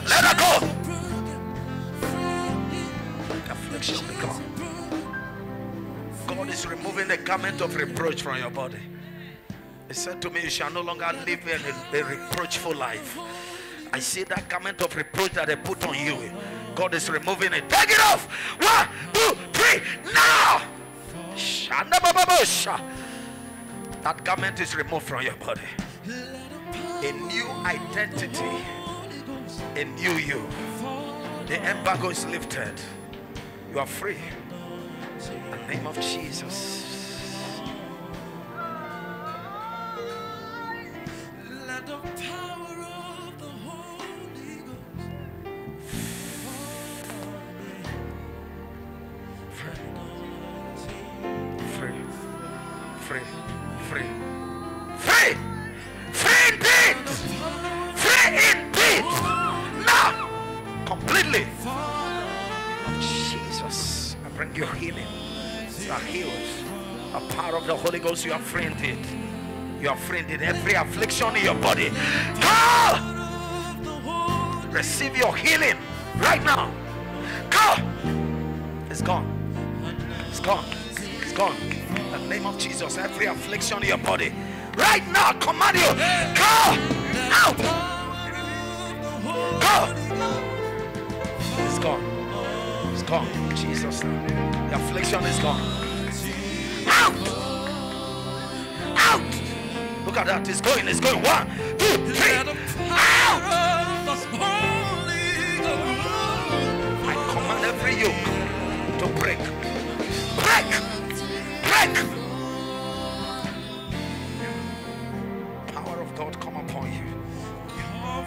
Let her go. Affliction be gone. God is removing the garment of reproach from your body. He said to me, you shall no longer live a reproachful life. I see that garment of reproach that they put on you. God is removing it. Take it off. 1, 2, 3. Now. That garment is removed from your body. A new identity. A new you. The embargo is lifted. You are free. In the name of Jesus. Let the power of the Holy Ghost. Free. Free. Free. Free. Free indeed. Free indeed. Now. Completely. Jesus. I bring your healing. You are healed. The power of the Holy Ghost, you are free indeed. You are free indeed. Every affliction in your body. Go! Receive your healing right now. Go! It's gone. It's gone. It's gone. In the name of Jesus, every affliction in your body. Right now, command you. Go! Out! Go! It's gone. It's gone. Jesus. The affliction is gone. Out! Out! Look at that. It's going. It's going. 1, 2, 3. Out! I command every yoke to break. Break! Break! Power of God come upon you.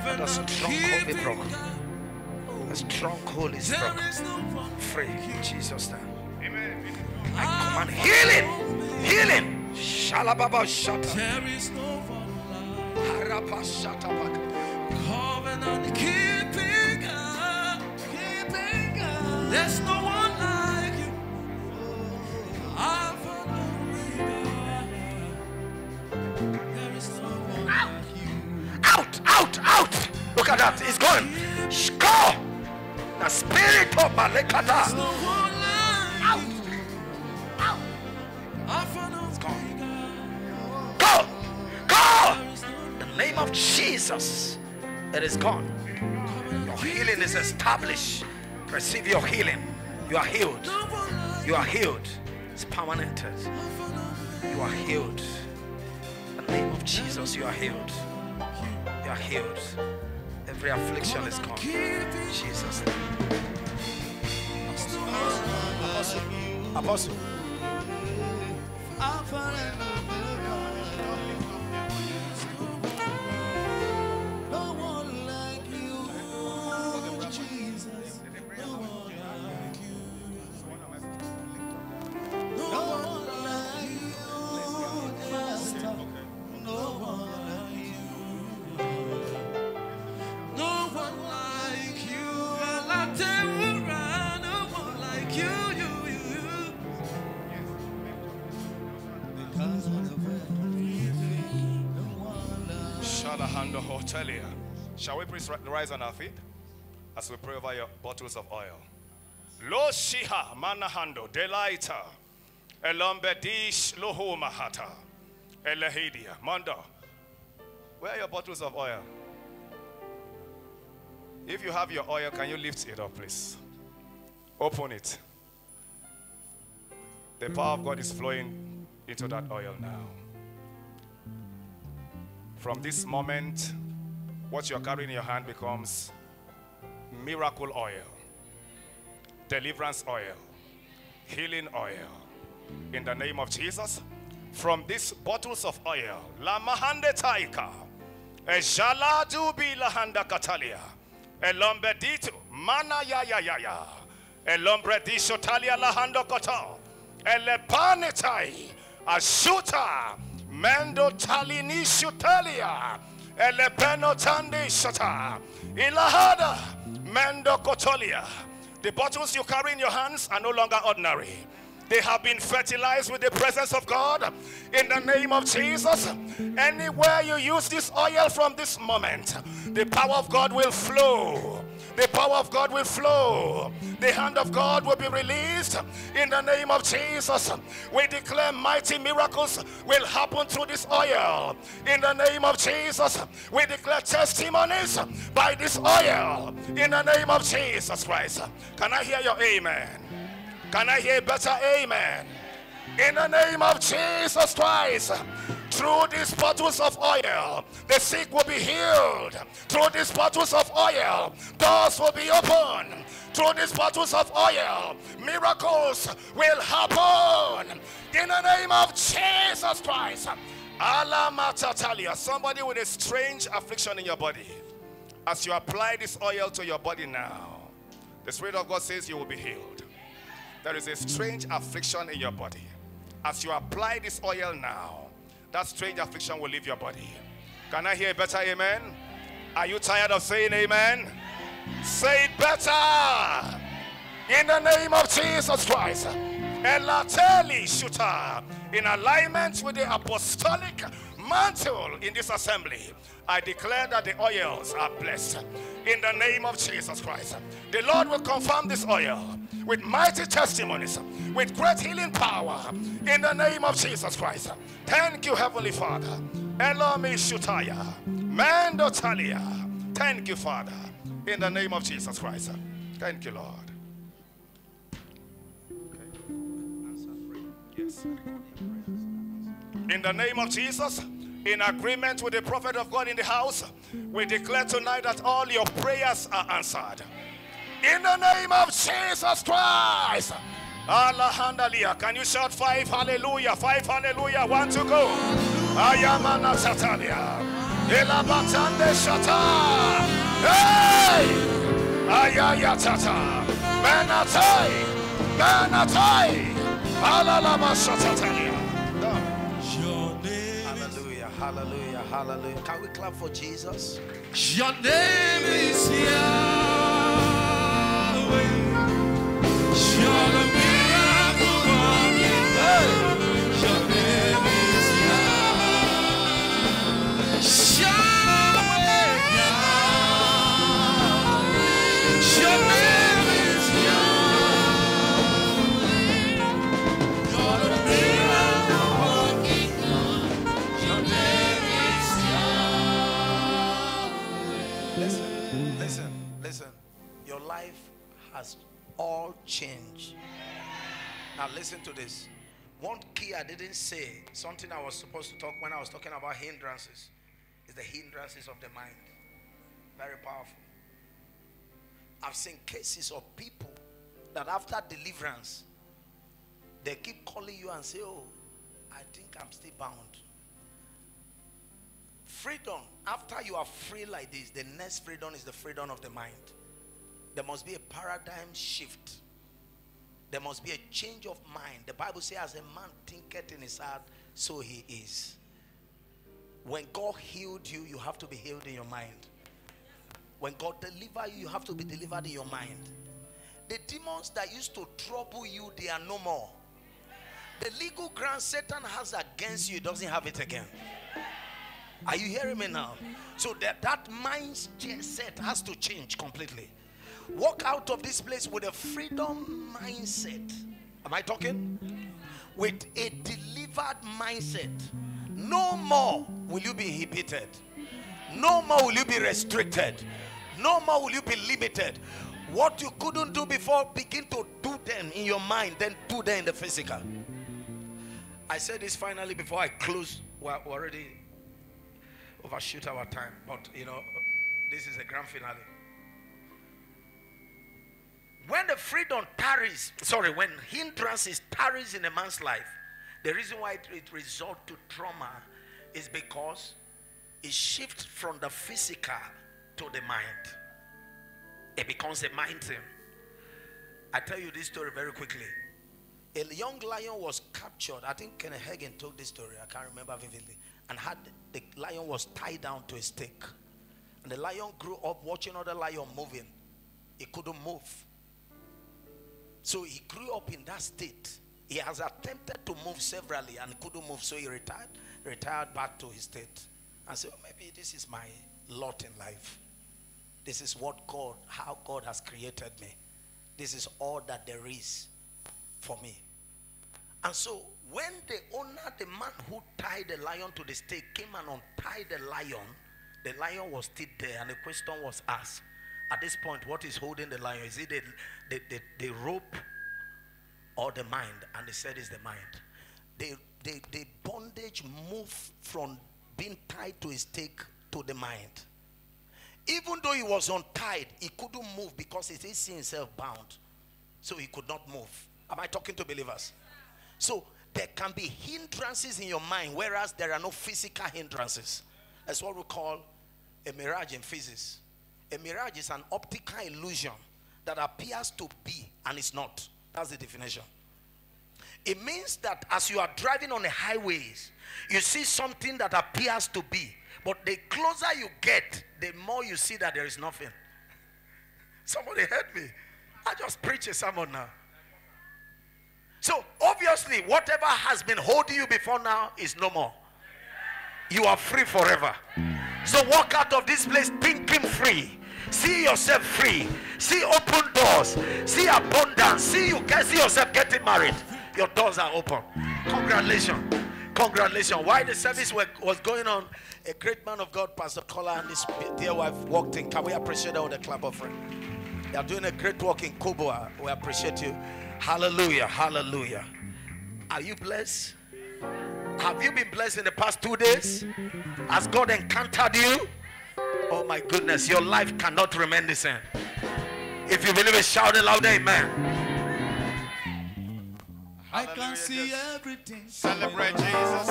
Let us stronghold be broken. The stronghold is broken. Free in Jesus' name. I command healing, healing. Shalababa shata. There is no harapa shata back. Covenant keeping God. There's no one like you. out, out, out. Look at that, it's gone. Go! The spirit of Malekata. Out! Out! It's gone. Go! Go! In the name of Jesus, it is gone. Your healing is established. Receive your healing. You are healed. You are healed. It's permanent. You are healed. In the name of Jesus, you are healed. You are healed. Every affliction is gone. Jesus. Apostle. Apostle. Shall we please rise on our feet as we pray over your bottles of oil? Lo shiha manahando delaita elombedish lohomahata elehidia mando. Where are your bottles of oil? If you have your oil, can you lift it up, please? Open it. The power of God is flowing into that oil now. From this moment, what you're carrying in your hand becomes miracle oil, deliverance oil, healing oil. In the name of Jesus, from these bottles of oil, Lamahande Taika, Ejaladu Bila Handa Katalia, Elombedito, Mana Yayaya, Elombredisho Talia Lahando Koto, Elepanetai, Ashuta, Mendo Talinishu Talia. The bottles you carry in your hands are no longer ordinary. They have been fertilized with the presence of God in the name of Jesus. Anywhere you use this oil from this moment, the power of God will flow. The power of God will flow. The hand of God will be released in the name of Jesus. We declare mighty miracles will happen through this oil. In the name of Jesus, we declare testimonies by this oil. In the name of Jesus Christ. Can I hear your amen? Can I hear better amen? In the name of Jesus Christ. Through these bottles of oil, the sick will be healed. Through these bottles of oil, doors will be opened. Through these bottles of oil, miracles will happen. In the name of Jesus Christ. Somebody with a strange affliction in your body, as you apply this oil to your body now, the Spirit of God says you will be healed. There is a strange affliction in your body. As you apply this oil now, that strange affliction will leave your body. Can I hear a better amen? Are you tired of saying amen? Say it better. In the name of Jesus Christ. In alignment with the apostolic mantle in this assembly, I declare that the oils are blessed. In the name of Jesus Christ. The Lord will confirm this oil with mighty testimonies, with great healing power, in the name of Jesus Christ. Thank you, Heavenly Father. Elomi Shutaya, Mendo Talia. Thank you, Father, in the name of Jesus Christ. Thank you, Lord. In the name of Jesus, in agreement with the prophet of God in the house, we declare tonight that all your prayers are answered. In the name of Jesus Christ. Alahandalia. Can you shout 5 hallelujah? 5 hallelujah. 1 to go. Ayamana Satalia. Elabatande Shata. Hey! Ayayatata. Benatai. Benatai. Alalama Satania. Hallelujah. Hallelujah. Hallelujah. Can we clap for Jesus? Your name is here. Your name is Yahweh. Listen. Your life has all changed. Now listen to this. One key I didn't say, something I was supposed to talk when I was talking about hindrances, is the hindrances of the mind. Very powerful. I've seen cases of people that after deliverance, they keep calling you and say, oh, I think I'm still bound. Freedom, after you are free like this, the next freedom is the freedom of the mind. There must be a paradigm shift. There must be a change of mind. The Bible says, as a man thinketh in his heart, so he is. When God healed you, you have to be healed in your mind. When God delivered you, you have to be delivered in your mind. The demons that used to trouble you, they are no more. The legal ground Satan has against you, doesn't have it again. Are you hearing me now? So that mindset has to change completely. Walk out of this place with a freedom mindset. Am I talking? With a delivered mindset. No more will you be inhibited. No more will you be restricted. No more will you be limited. What you couldn't do before, begin to do them in your mind, then do them in the physical. I said this finally before I close. We're already overshoot our time, but you know, this is a grand finale. When the freedom tarries, sorry, when hindrances tarries in a man's life, the reason why it results to trauma is because it shifts from the physical to the mind. It becomes a mind thing. I tell you this story very quickly. A young lion was captured. I think Kenneth Hagin told this story. I can't remember vividly. And had the lion was tied down to a stake. And the lion grew up watching other lion moving. He couldn't move. So he grew up in that state. He has attempted to move severally and couldn't move. So he retired back to his state. And said, oh, maybe this is my lot in life. This is what God, how God has created me. This is all that there is for me. And so when the owner, the man who tied the lion to the stake, came and untied the lion was still there. And the question was asked, at this point, what is holding the lion? Is it the rope or the mind? And they said it's the mind. The bondage moved from being tied to a stake to the mind. Even though he was untied, he couldn't move because he is himself bound. So he could not move. Am I talking to believers? So there can be hindrances in your mind, whereas there are no physical hindrances. That's what we call a mirage in physics. A mirage is an optical illusion that appears to be and is not. That's the definition. It means that as you are driving on the highways, you see something that appears to be. But the closer you get, the more you see that there is nothing. Somebody heard me. I just preach a sermon now. So obviously, whatever has been holding you before now is no more. You are free forever. So walk out of this place thinking free. See yourself free. See open doors. See abundance. See you can see yourself getting married. Your doors are open. Congratulations. Congratulations. While the service was going on, a great man of God, Pastor Collar, and his dear wife walked in. Can we appreciate her with a clap offering? You are doing a great work in Kubwa. We appreciate you. Hallelujah. Hallelujah. Are you blessed? Have you been blessed in the past 2 days? Has God encountered you? Oh my goodness, your life cannot remain the same. If you believe it, shout it louder, amen. Hallelujah. I can see everything. Celebrate Jesus.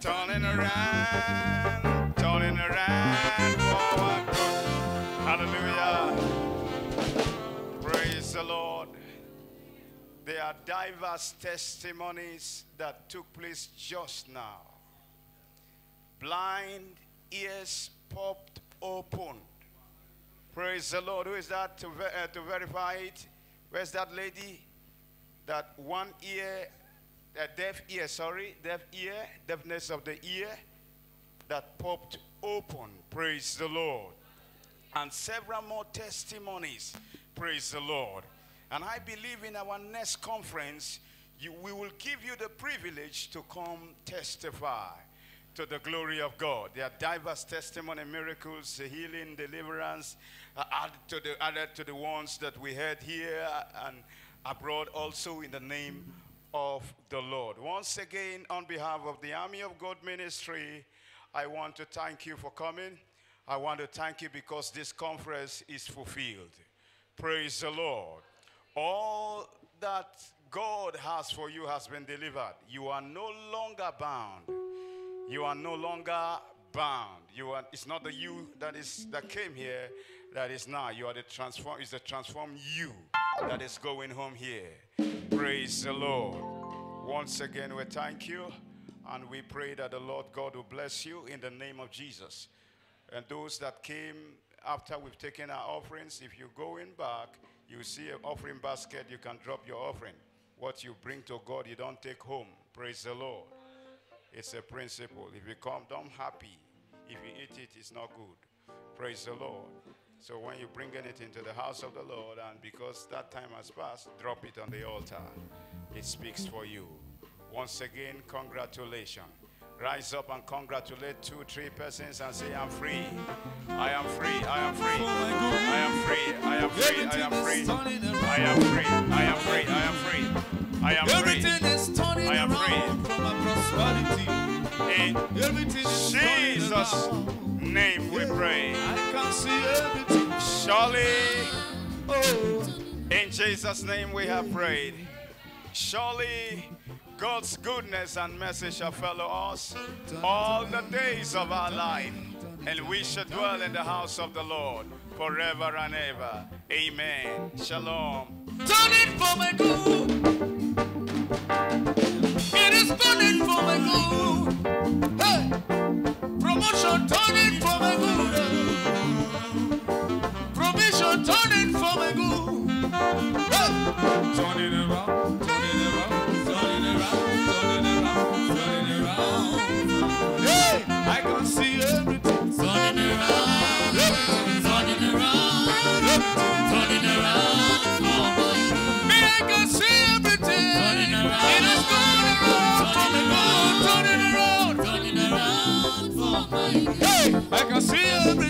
Turning around. Turning around. Forward. Hallelujah. Praise the Lord. There are diverse testimonies that took place just now. Blind ears popped open. Praise the Lord. Who is that to verify it? Where's that lady? That one ear, deafness of the ear that popped open. Praise the Lord. And several more testimonies. Praise the Lord. And I believe in our next conference, we will give you the privilege to come testify. to the glory of God. There are diverse testimony, miracles, healing, deliverance, added to the ones that we heard here and abroad also, in the name of the Lord. Once again, on behalf of the Army of God Ministry, I want to thank you for coming. I want to thank you because this conference is fulfilled. Praise the Lord. All that God has for you has been delivered. You are no longer bound. You are no longer bound. It's not the you that came here that is now. You are the transform. It's the transformed you that is going home here. Praise the Lord. Once again, we thank you, and we pray that the Lord God will bless you in the name of Jesus. And those that came after we've taken our offerings, if you're going back, you see an offering basket, you can drop your offering. What you bring to God, you don't take home. Praise the Lord. It's a principle. If you come down happy, if you eat it, it's not good. Praise the Lord. So when you bring anything to the house of the Lord, and because that time has passed, drop it on the altar. It speaks for you. Once again, congratulations. Rise up and congratulate 2, 3 persons and say, I'm free. I am free. I am free. I am free. I am free. I am free. I am free. I am free. I am free. I am free. Everything is turning around for my prosperity. In Jesus' name we pray. I can see everything. Surely, in Jesus' name we have prayed. Surely, God's goodness and mercy shall follow us all the days of our life, and we shall dwell in the house of the Lord forever and ever. Amen. Shalom. Turning for my good. It is turning for my good. Hey, promotion turning for my good. Provision turning for my good. Hey, turning.